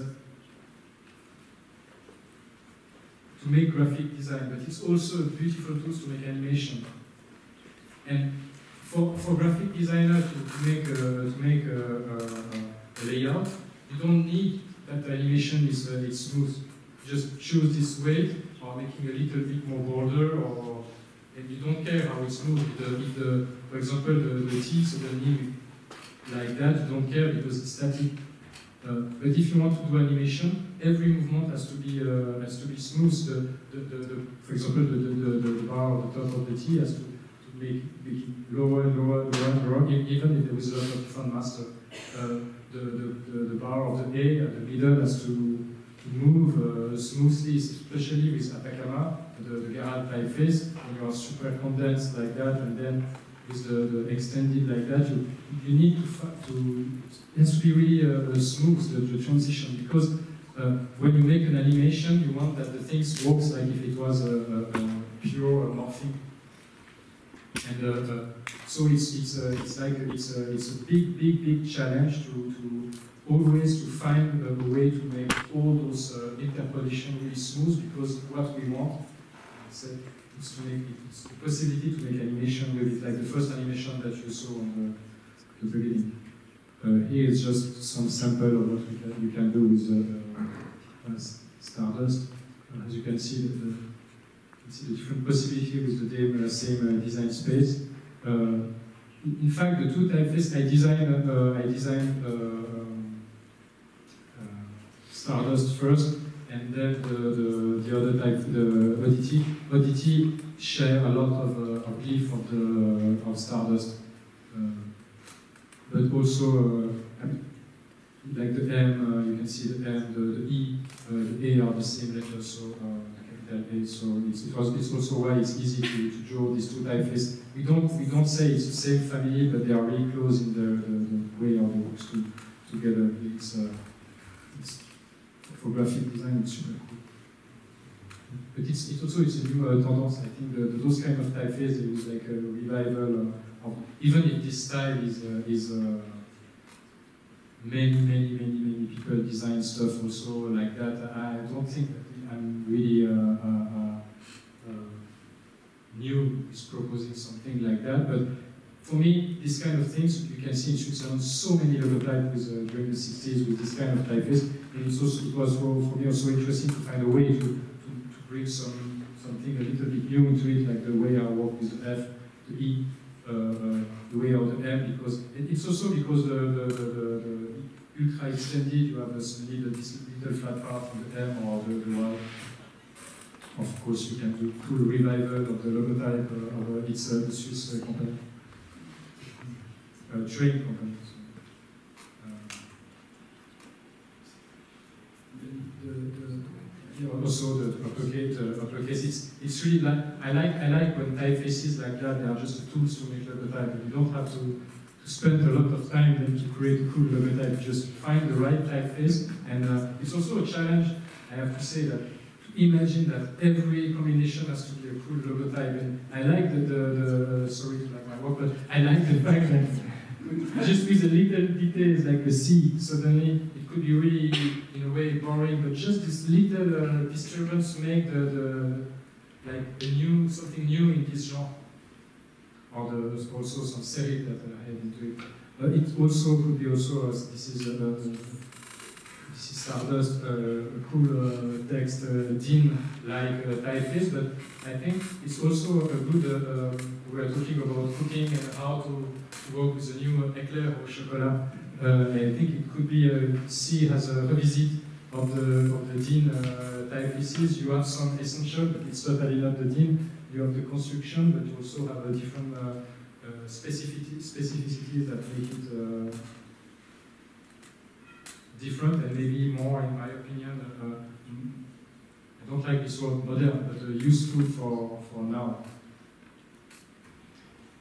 to make graphic design, but it's also a beautiful tool to make animation. And For graphic designer to make a layout, you don't need that the animation is very smooth. Just choose this way, or making a little bit more border, and you don't care how it's moved. For example, the T suddenly like that, you don't care because it's static. But if you want to do animation, every movement has to be smooth. For example, the bar on the top of the T has to make lower and lower and lower, even if there was a lot of different master. The bar of the A at the middle has to move smoothly, especially with Atacama, the Garrett typeface, when you are super condensed like that, and then with the extended like that, you need it has to be really smooth, the transition, because when you make an animation, you want that the things works like if it was a pure morphing. And so it's a big challenge to always to find a way to make all those interpolation really smooth, because what we want is to make it's the possibility to make animation with it, like the first animation that you saw on the beginning. Here is just some sample of what you can do with Stardust. As you can see, it's a different possibility with the same design space. In fact, the two typefaces I designed Stardust first, and then the other type, the Oddity. Oddity share a lot of Glyph of Stardust, but also like the M, you can see the M, the E, the A are the same letters. So, so it's also why it's easy to draw these two typefaces. We don't say it's the same family, but they are really close in the way how they work together. It's for graphic design, it's super cool. But it's also a new tendance. I think those kind of typefaces, there is like a revival of, even if this style is many people design stuff also like that. I don't think that I'm really new is proposing something like that. But for me, these kind of things, you can see in Switzerland so many other types during the 60s with this kind of typeface. And it's also, it was for me also interesting to find a way to bring something a little bit new into it, like the way I work with the F, the E, the way out the M, because it's also because the ultra extended, you have suddenly this little flat part of the M or the Y. Of course, you can do cool revival of the logotype of its Swiss company, train company. Also the uppercase, it's really like, I like when typefaces like that, they are just the tools to make logotype. You don't have to spend a lot of time then to create cool logotype. Just find the right typeface, and it's also a challenge, I have to say, that to imagine that every combination has to be a cool logotype. And I like the sorry to like my work, but I like the fact that just with the little details like the C, suddenly could be really, in a way, boring, but just this little disturbance make something new in this genre. Or there's also some series that I had into it. It also could be also this is Stardust, a cool text theme like typeface, but I think it's also a good. We are talking about cooking and how to work with a new éclair or chocolat. I think it could be C has a revisit of the DIN typefaces. You have some essential, but it's totally not the DIN. You have the construction, but you also have a different specificities that make it different and maybe more, in my opinion. I don't like this word modern, but useful for now.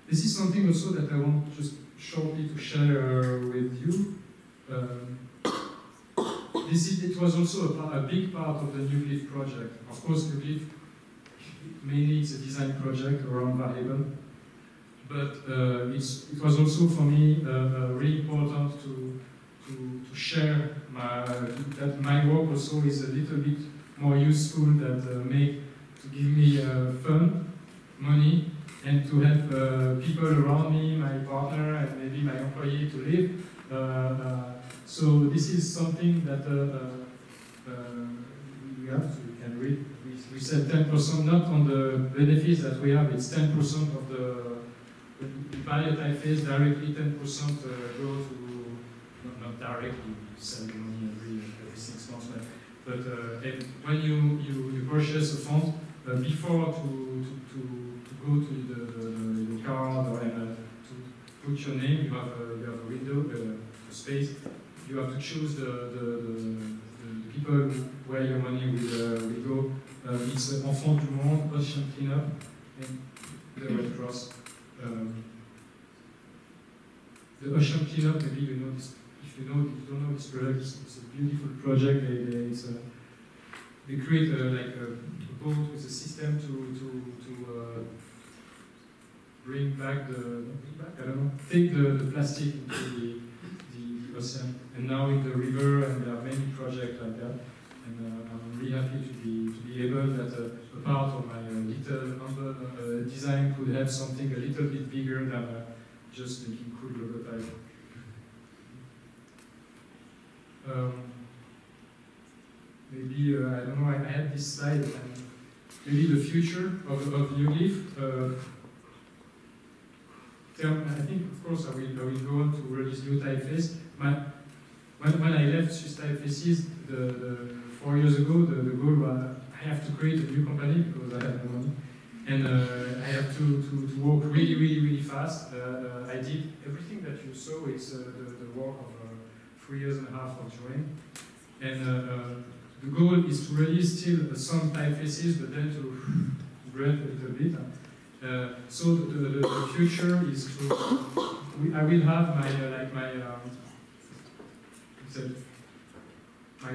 This is something also that I want just shortly to share with you. It was also a big part of the Newglyph project. Of course, Newglyph mainly it's a design project around variable, but it was also for me really important to share that my work also is a little bit more useful, that to give me fun, money, and to help people around me, my partner, and maybe my employee to live. So this is something that we have to, you can read. We said 10%, not on the benefits that we have, it's 10% of the value typeface directly, 10% go to, not directly, you sell money every 6 months, but when you purchase a font, before to go to the card or to put your name, you have a window, a space. You have to choose the people where your money will go. It's Enfants du Monde, Ocean Cleanup, and the Red Cross. The Ocean Cleanup, maybe you know this. If you don't know this project, it's a beautiful project. They create a boat with a system to bring back take the plastic into the ocean. And now in the river, and there are many projects like that. And I'm really happy to be able that a part of my little humble design could have something a little bit bigger than just making cool logotype. Maybe, I don't know, I had this slide, and maybe the future of Newglyph. I think, of course, I will go on to release new typeface. When I left Swiss Typefaces 4 years ago, the goal was I have to create a new company because I have no money. And I have to work really, really, really fast. I did everything that you saw. It's the work of 3.5 years of drawing. And the goal is to release still some typefaces, but then to breathe a little bit. So the future is to. I will have my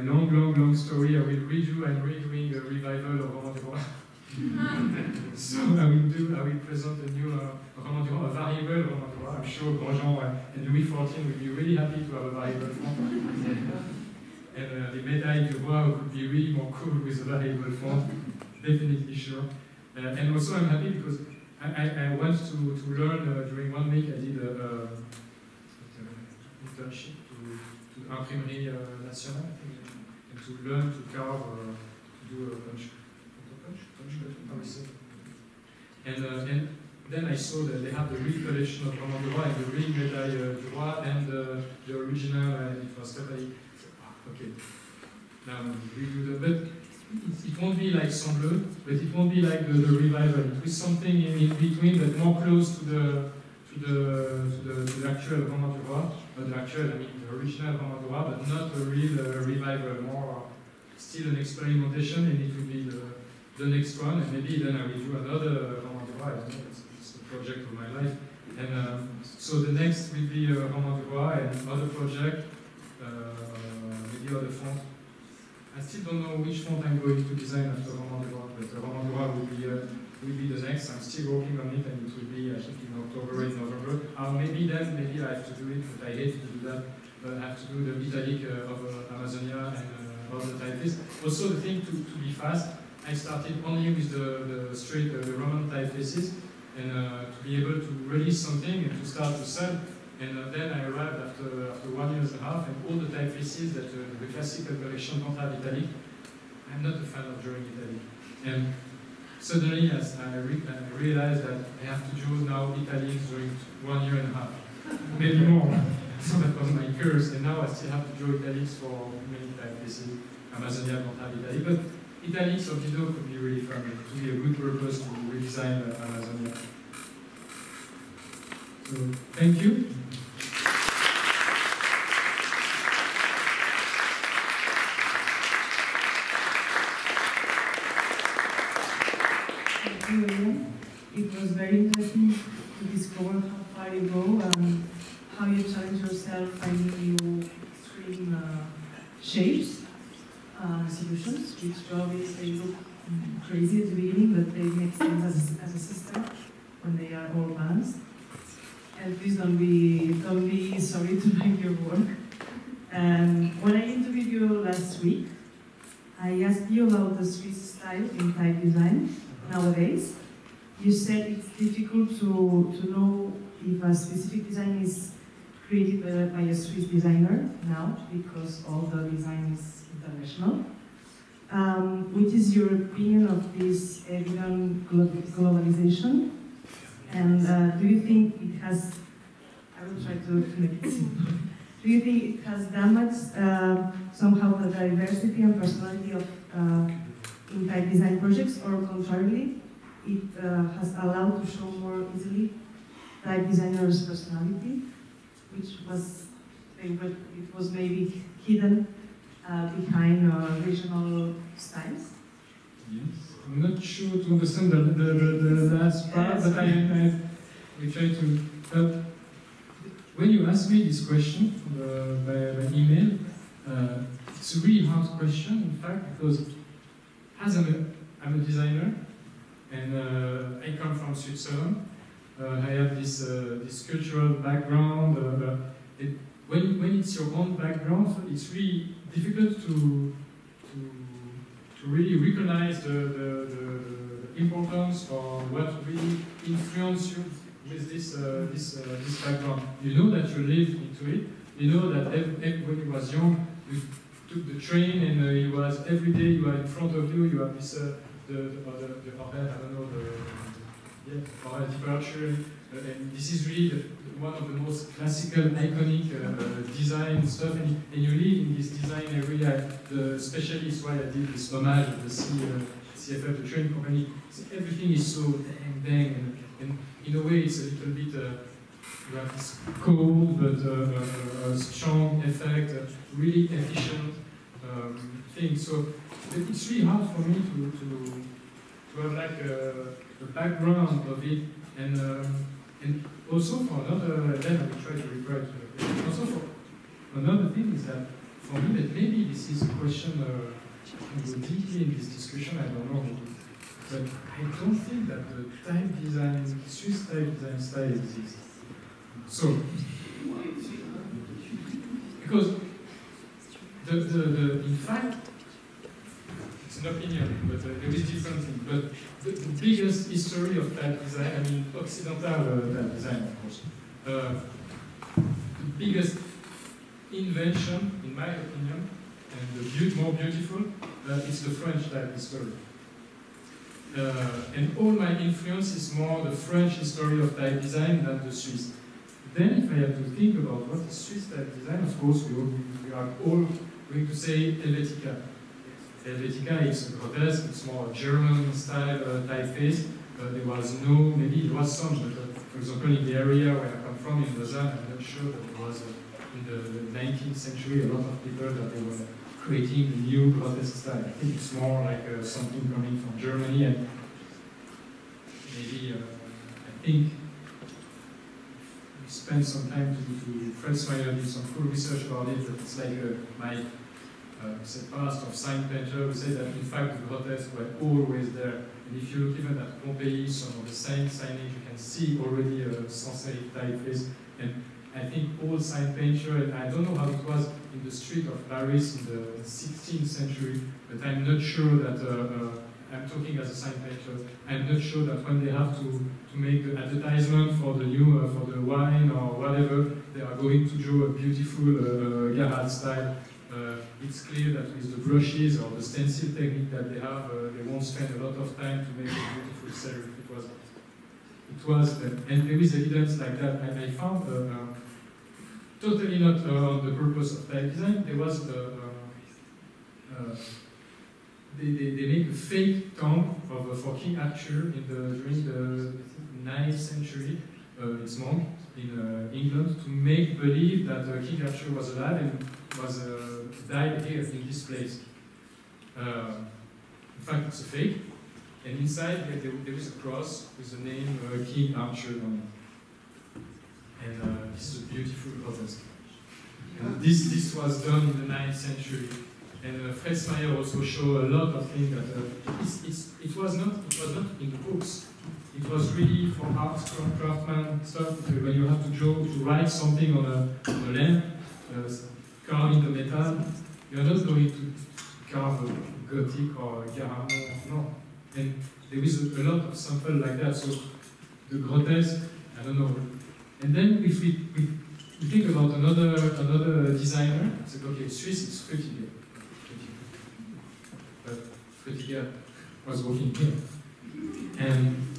long story. I will redo. I'm redoing a revival of Romain du Roi. So I will present a new Romain du Roi, a variable Romain du Roi. I'm sure Grandjean and Louis XIV will be really happy to have a variable font. And the médaille du Roi would be really more cool with a variable font, definitely sure. And also I'm happy because I went to learn during 1 week. I did an internship to Imprimerie Nationale, I think, and to learn to carve, to do a punch. And then I saw that they have the real collection of Romain du Roi and the real Médaille du Roi and the original, and it was totally okay. Now we do that. It won't be like SangBleu, but it won't be like the revival. It was something in between, but more close to the actual Romain du Roi, not the actual, I mean the original Romain du Roi, but not a real revival. More still an experimentation, and it will be the next one, and maybe then I will do another Romain du Roi. It's the project of my life, and so the next will be Romain du Roi and other project, maybe other font. I still don't know which font I'm going to design after Romain du Roi, but Romain du Roi will be the next. I'm still working on it, and it will be, I think, in October, in November. Maybe then, maybe I have to do it, but I hate to do that. But I have to do the italic of Amazonia and other typefaces. Also, the thing to be fast, I started only with the straight Roman typefaces, and to be able to release something and to start to sell. And then I arrived after 1.5 years, and all the typefaces that the classical collection don't have italic. I'm not a fan of drawing italic. And suddenly, as I realized that I have to draw now italics during 1.5 years, maybe more. So that was my curse. And now I still have to draw italics for many typefaces. Amazonia don't have italic, but italics of Dido could be really fun. It could be a good purpose to redesign Amazonia. So, thank you. It was very interesting to discover how far you go and how you challenge yourself finding new extreme shapes and solutions, which probably they look crazy at the beginning, but they make sense as a system when they are all balanced. And please don't be sorry to make your work. And when I interviewed you last week, I asked you about the Swiss style in type design nowadays. You said it's difficult to know if a specific design is created by a Swiss designer now, because all the design is international. Which is your opinion of this evident globalization? And do you think it has, I will try to make it simple, do you think it has damaged somehow the diversity and personality of in type design projects, or contrarily, it has allowed to show more easily type designers' personality, which was, it was maybe hidden behind regional styles? Yes, I'm not sure to understand the last part, but I will try to help. When you ask me this question by email, it's a really hard question, in fact, because as I'm a designer, and I come from Switzerland. I have this cultural background. When it's your own background, it's really difficult to really recognize the importance or what really influences you with this background. You know that you live into it. You know that when you was young, you took the train, and it was every day you are in front of you. You have this. The departure, and this is really one of the most classical, iconic design stuff, and you live in this design area, especially why I did this homage of the CFF, the train company. So everything is so dang, and in a way it's a little bit, you have this cold, but a strong effect, really efficient thing. So it's really hard for me to have like a background of it, and also for another, then I will try to regret. Also for another thing is that for me that maybe this is a question deeply in this discussion, I don't know, but I don't think that the type design, Swiss type design style exists. So because in fact. an opinion, but it is different. But the biggest history of type design, I mean, Occidental type design, of course. The biggest invention, in my opinion, and the more beautiful, is the French type history. And all my influence is more the French history of type design than the Swiss. Then, if I have to think about what is Swiss type design, of course, we are all going to say Helvetica. Helvetica is grotesque, it's more German style typeface. There was no, maybe there was some, but for example, in the area where I come from, in Lausanne, I'm not sure that it was in the 19th century a lot of people that they were creating a new grotesque style. I think it's more like something coming from Germany, and maybe I think we spent some time to Fred Swayer did some cool research about it, but it's like my past of sign painter who said that in fact the grotesque were always there. And if you look even at Pompeii, some of the same signage, you can see already a sans-serif typeface. And I think all sign painter, and I don't know how it was in the street of Paris in the 16th century, but I'm not sure that, I'm talking as a sign painter, I'm not sure that when they have to make the advertisement for the new, for the wine or whatever, they are going to draw a beautiful Gerhard style. It's clear that with the brushes or the stencil technique that they have, they won't spend a lot of time to make a beautiful serif. And there is evidence like that. And I found, totally not on the purpose of type design, there was the, they make a fake tomb of for King Arthur in the, during the 9th century, it's monk in England, to make believe that King Arthur was alive and was died here in this place. In fact, it's a fake. And inside there is a cross with the name King Arthur on it. And this is a beautiful grotesque. And this was done in the 9th century. And Fred Smayer also showed a lot of things that it was not in the books. It was really for art, craftsman stuff. When you have to draw, to write something on a lamp, carving the metal, you are not going to carve a Gothic or a Garamo, no. And there is a lot of samples like that, so the grotesque, I don't know. And then if we think about another designer, it's like, okay, Swiss is Frutiger. But Frutiger was working here. And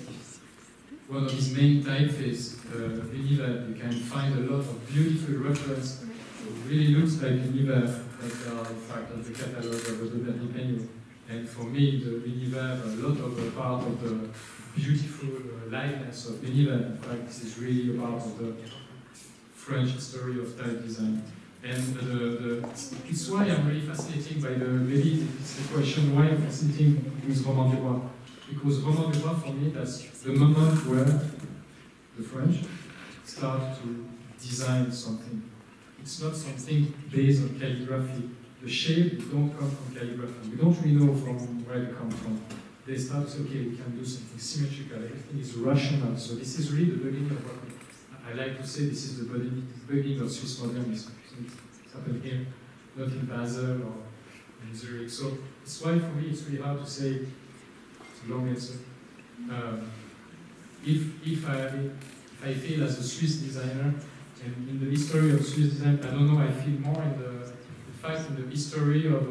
one of his main typefaces, Univa, you can find a lot of beautiful references. It really looks like Univa, that are in fact on the catalogue of Robert Impeño. And for me, the Univa, a lot of the part of the beautiful lightness of Univa, in fact, this is really a part of the French history of type design. And it's why I'm really fascinated by the, maybe it's the question why I'm fascinated with Romain du Roi. Because Romain du Roi, for me, that's the moment where the French start to design something. It's not something based on calligraphy. The shape don't come from calligraphy. We don't really know from where they come from. They start to say, okay, we can do something symmetrical. Everything is rational. So this is really the beginning of what I like to say. This is the beginning of Swiss modernism. It's happened here, not in Basel or in Zurich. So it's why for me it's really hard to say. It's a long answer. If I feel as a Swiss designer, and in the history of Swiss design, I don't know. I feel more in the in the history of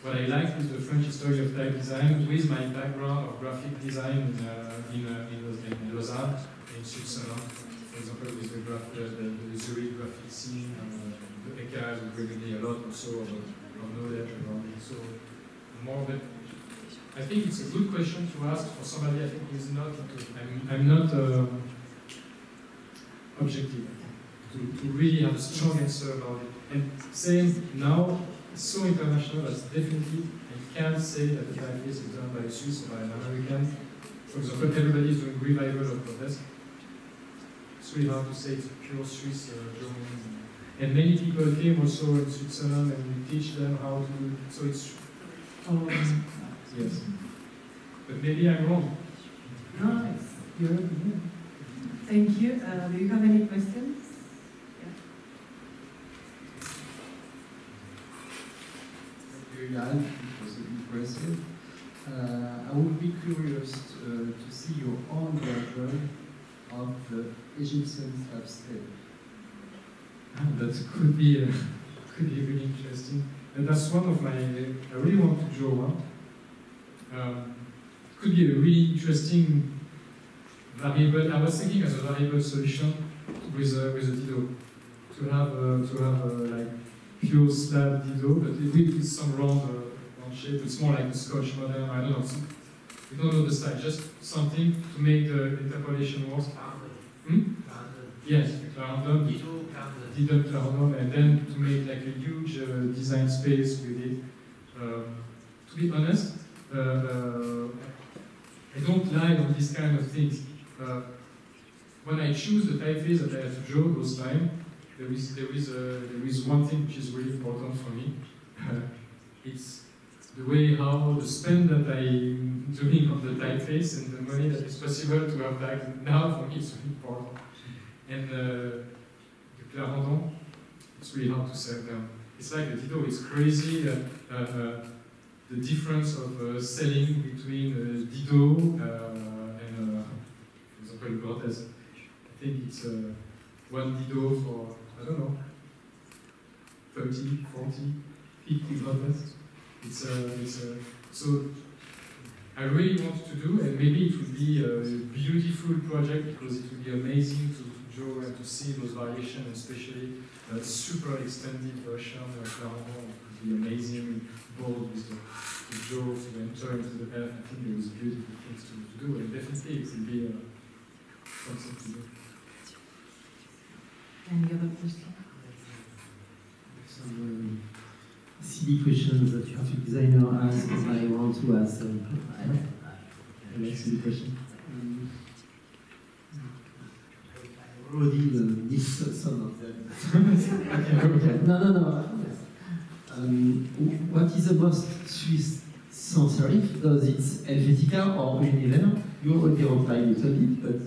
what I like is the French history of type design with my background of graphic design in Lausanne, in Switzerland, for example, with the Zurich graphic scene, and the ECAL bring me a lot also of knowledge around it. So, more than I think it's a good question to ask for somebody I think is not, I'm not objective to really have a strong answer about it. And same now, it's so international that definitely I can't say that the typeface is done by a Swiss or by an American. For example, everybody is doing revival of grotesque. It's really hard to say it's pure Swiss drawing. And many people came also in Switzerland and we teach them how to. So it's. Yes. But maybe I'm wrong. Nice. You're good. Thank you. Do you have any questions? Again, it was impressive. I would be curious to see your own version of the Egyptian slapstick. That could be really interesting. And that's one of my, I really want to draw one. Could be a really interesting variable. I was thinking as a variable solution with a Dido, to have like pure slab Dido, but with some round shape. It's more like a Scotch modern. I don't know. We don't know the style. Just something to make the interpolation work. Yes, Clarendon. Dido Clarendon, and then to make like a huge design space with it. To be honest, I don't lie on these kind of things. When I choose the typeface that I have to draw those times, there is one thing which is really important for me. It's the way how the spend that I'm doing on the typeface and the money that is possible to have back now for me is really important. And the Clarendon, it's really hard to sell them. It's like the Dido, it's crazy. The difference of selling between Dido and, for example, Cortez. I think it's one Dido for, I don't know, 30, 40, 50 Cortez. So I really want to do, and maybe it would be a beautiful project because it would be amazing to draw and to see those variations, especially that super extended version of Clarendon. It would be amazing. Bold with the jaws and turn to the path. I think there was beautiful things to do, and definitely it will be something to do. And the other question? Some silly questions that graphic designer asks I want to ask. I have a silly question. I already missed some of them. Okay. No. What is the most Swiss sensory? Does it Helvetica or Unilever? You already replied a little bit, but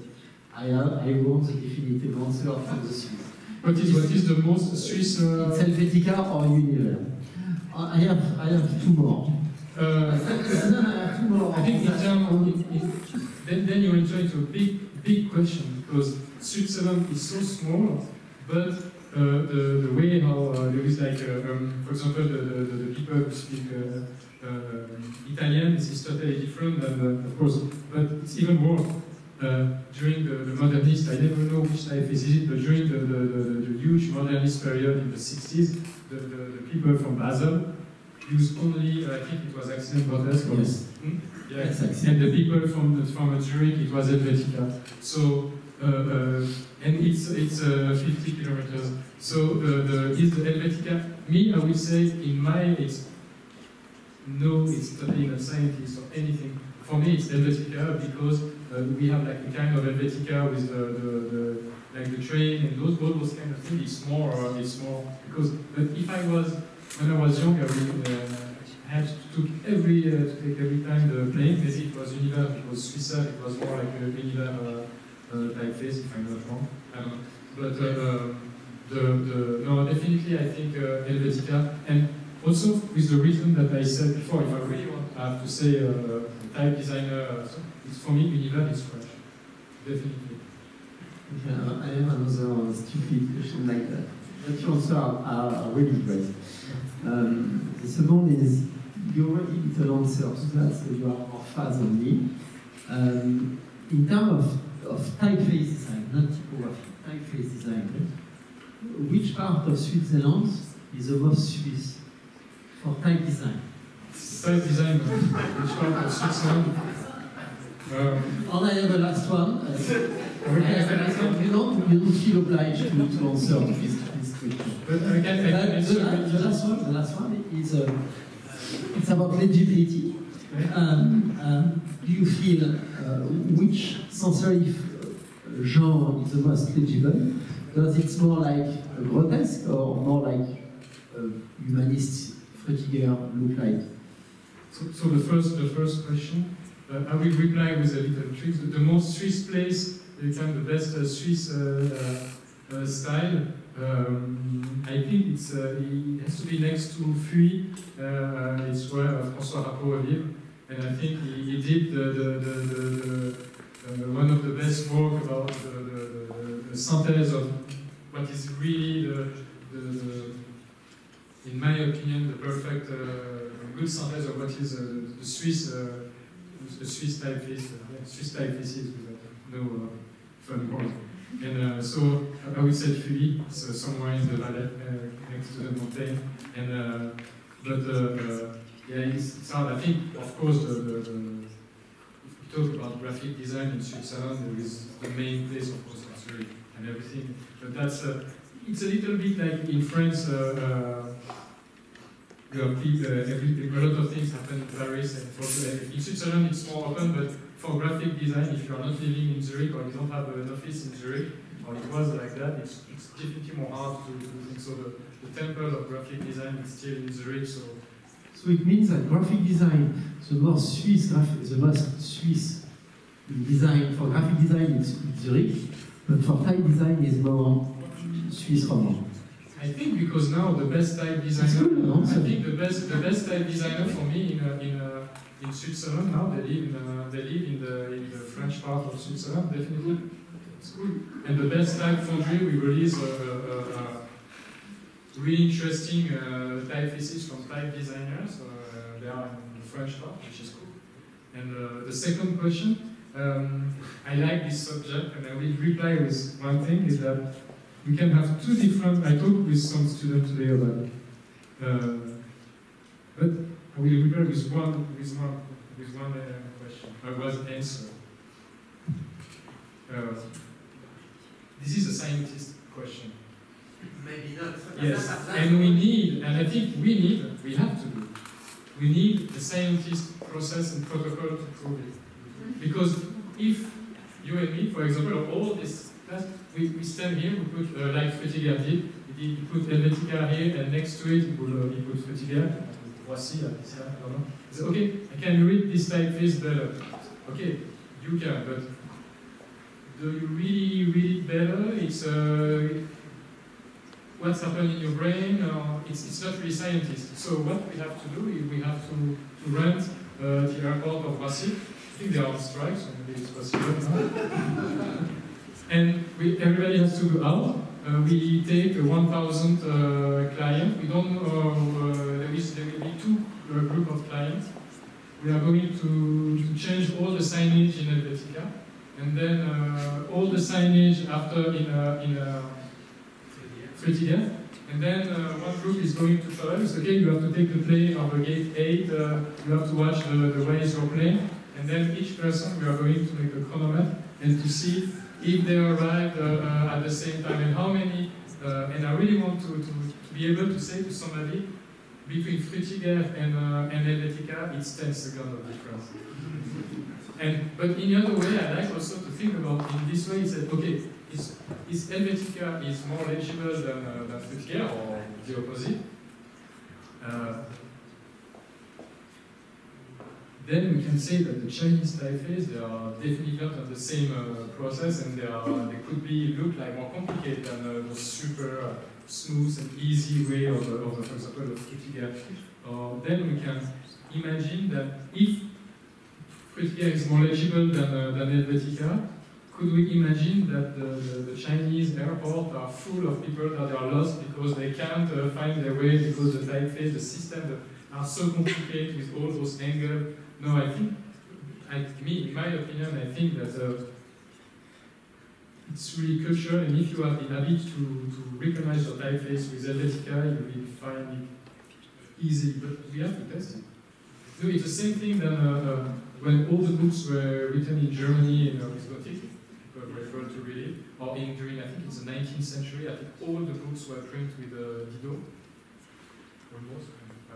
I want the definitive answer for the Swiss. What is the most Swiss? It's Helvetica or Unilever. I have two more. I think then you enter into a big question because Switzerland is so small, but. The way how there is like, for example, the people who speak Italian is totally different than, of course, but it's even worse. During the modernist, I never know which typeface is it, but during the huge modernist period in the 60s, the people from Basel used only, I think it was Axel Brothers. Yes. Yes. And the people from Zurich, it was Helvetica. So. And it's 50 kilometers. So is the Helvetica? Me, I would say in my it's totally not scientist or anything. For me, it's Helvetica because we have like a kind of Helvetica with the train and all those kind of things. It's more because. But when I was young, I would had to take every time the plane. Maybe it was Unilever, it was Swissair, it was more like Unilever. Typeface, if I'm not wrong. But definitely I think Helvetica, and also with the reason that I said before, if I really want, I have to say type designer, it's for me Unilever is French, definitely. Yeah, I have another stupid question like that. But your answers are really great. The second is, you already did an answer to that, so you are more fast than me. In terms of typeface design, not typography, typeface design. Which part of Switzerland is the most Swiss for type design? Type design, which part of Switzerland? And I have a last one. I have a last one. You don't feel obliged to answer this question. But the last one is it's about legibility. Do you feel which sensory genre is the most legible? Does it more like a grotesque or more like a humanist Frutiger look like? So the first question, I will reply with a little trick. The most Swiss place, the best Swiss style. I think it's, it has to be next to Fuy. It's where François Rappo lives, and I think he did one of the best work about the synthesis of what is really the in my opinion, the perfect good synthesis of what is the Swiss typeface, Swiss typefaces without no fun word. And so I would say Fuy, so somewhere in the valley next to the mountain. And yeah, it's hard. I think, of course, if we talk about graphic design in Switzerland, there is the main place, of course, of Zurich and everything. But that's it's a little bit like in France. You have a lot of things happen in Paris, and in Switzerland it's more open, but for graphic design, if you are not living in Zurich or you don't have an office in Zurich, or it was like that, it's definitely more hard to do things. So the temple of graphic design is still in Zurich. So it means that graphic design, the most Swiss design for graphic design is Zurich, but for type design is more Swiss Roman. I think because now the best type designer, I think the best type designer for me in Switzerland now they live in the French part of Switzerland, definitely. It's cool. And the best type foundry, we release really interesting typefaces from type designers. They are in the French part, which is cool. And the second question, I like this subject, and I will reply with one thing is that. We can have two different. I talked with some students today about it, but I will prepare with one question. I was answered. This is a scientist question. Maybe not. Yes, and we need, and I think we need, we have to do. We need a scientist process and protocol to prove it, because if you and me, for example, all this. We stand here, we put like Helvetica did, he put Helvetica here, and next to it he put Helvetica, voici, I don't know. He said, okay, I can read this typeface better. Okay, you can, but do you really read it better? It's what's happening in your brain, it's not really scientist. So what we have to do is we have to rent the airport of Voici. I think there are strikes, maybe it's possible. And everybody has to go out. We take 1,000 clients. We don't know, there will be two groups of clients. We are going to change all the signage in Helvetica. And then all the signage after in Fritiga. And then one group is going to Paris. Okay, you have to take the plane over gate 8. You have to watch the waves of plane. And then each person, we are going to make a chronometer and to see if they arrived at the same time, and how many, and I really want to be able to say to somebody, between Frutiger and Helvetica, it's 10 seconds of difference. But in the other way, I like also to think about in this way, it's okay, is Helvetica is more legible than Frutiger, or the opposite? Then we can say that the Chinese typeface, they are definitely not on the same process, and they could be look like more complicated than the super smooth and easy way of for example, of Frutiger. Then we can imagine that if Frutiger is more legible than Helvetica, could we imagine that the Chinese airports are full of people that are lost because they can't find their way because the typeface, the system, are so complicated with all those angles? No, I think, in my opinion, I think that it's really cultural, and if you have the habit to recognize your typeface with Helvetica, you will find it easy, but we have to test it. No, it's the same thing that when all the books were written in Germany with Gothic, people prefer to read it, or during, I think it's the 19th century, I think all the books were printed with Dido, almost.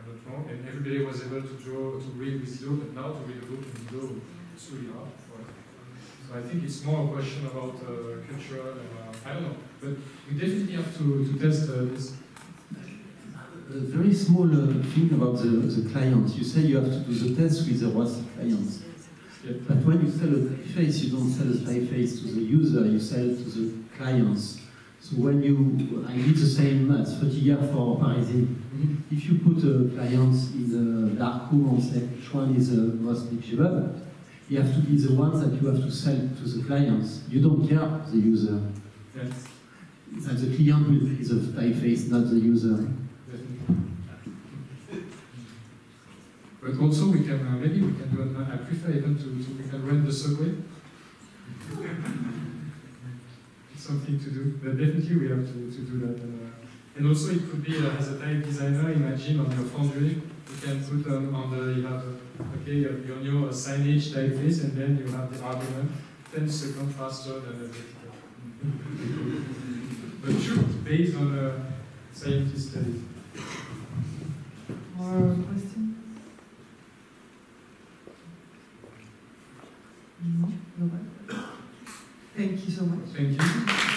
Not wrong, and everybody was able to draw, to read with Dido, but now to read a book in Dido, it's really hard. So I think it's more a question about cultural, I don't know, but we definitely have to test this. A very small thing about the clients. You say you have to do the test with the ROAS clients, yep. But when you sell a typeface, you don't sell a typeface to the user, you sell to the clients. So when you, I did the same as Fatiga for Parisian. If you put clients in a dark room and say which one is the most reachable, you have to be the ones that you have to sell to the clients. You don't care the user. Yes. That the client will is a typeface, not the user. But also we can maybe we can do an, I prefer even to we can rent the subway. It's something to do, but definitely we have to do that. And also it could be as a type designer, imagine on your fonderie, you can put on the, you have, okay, on your signage typeface, and then you have the argument 10 seconds faster than the vertical. But sure, based on a scientist study. More questions? Thank you so much. Thank you.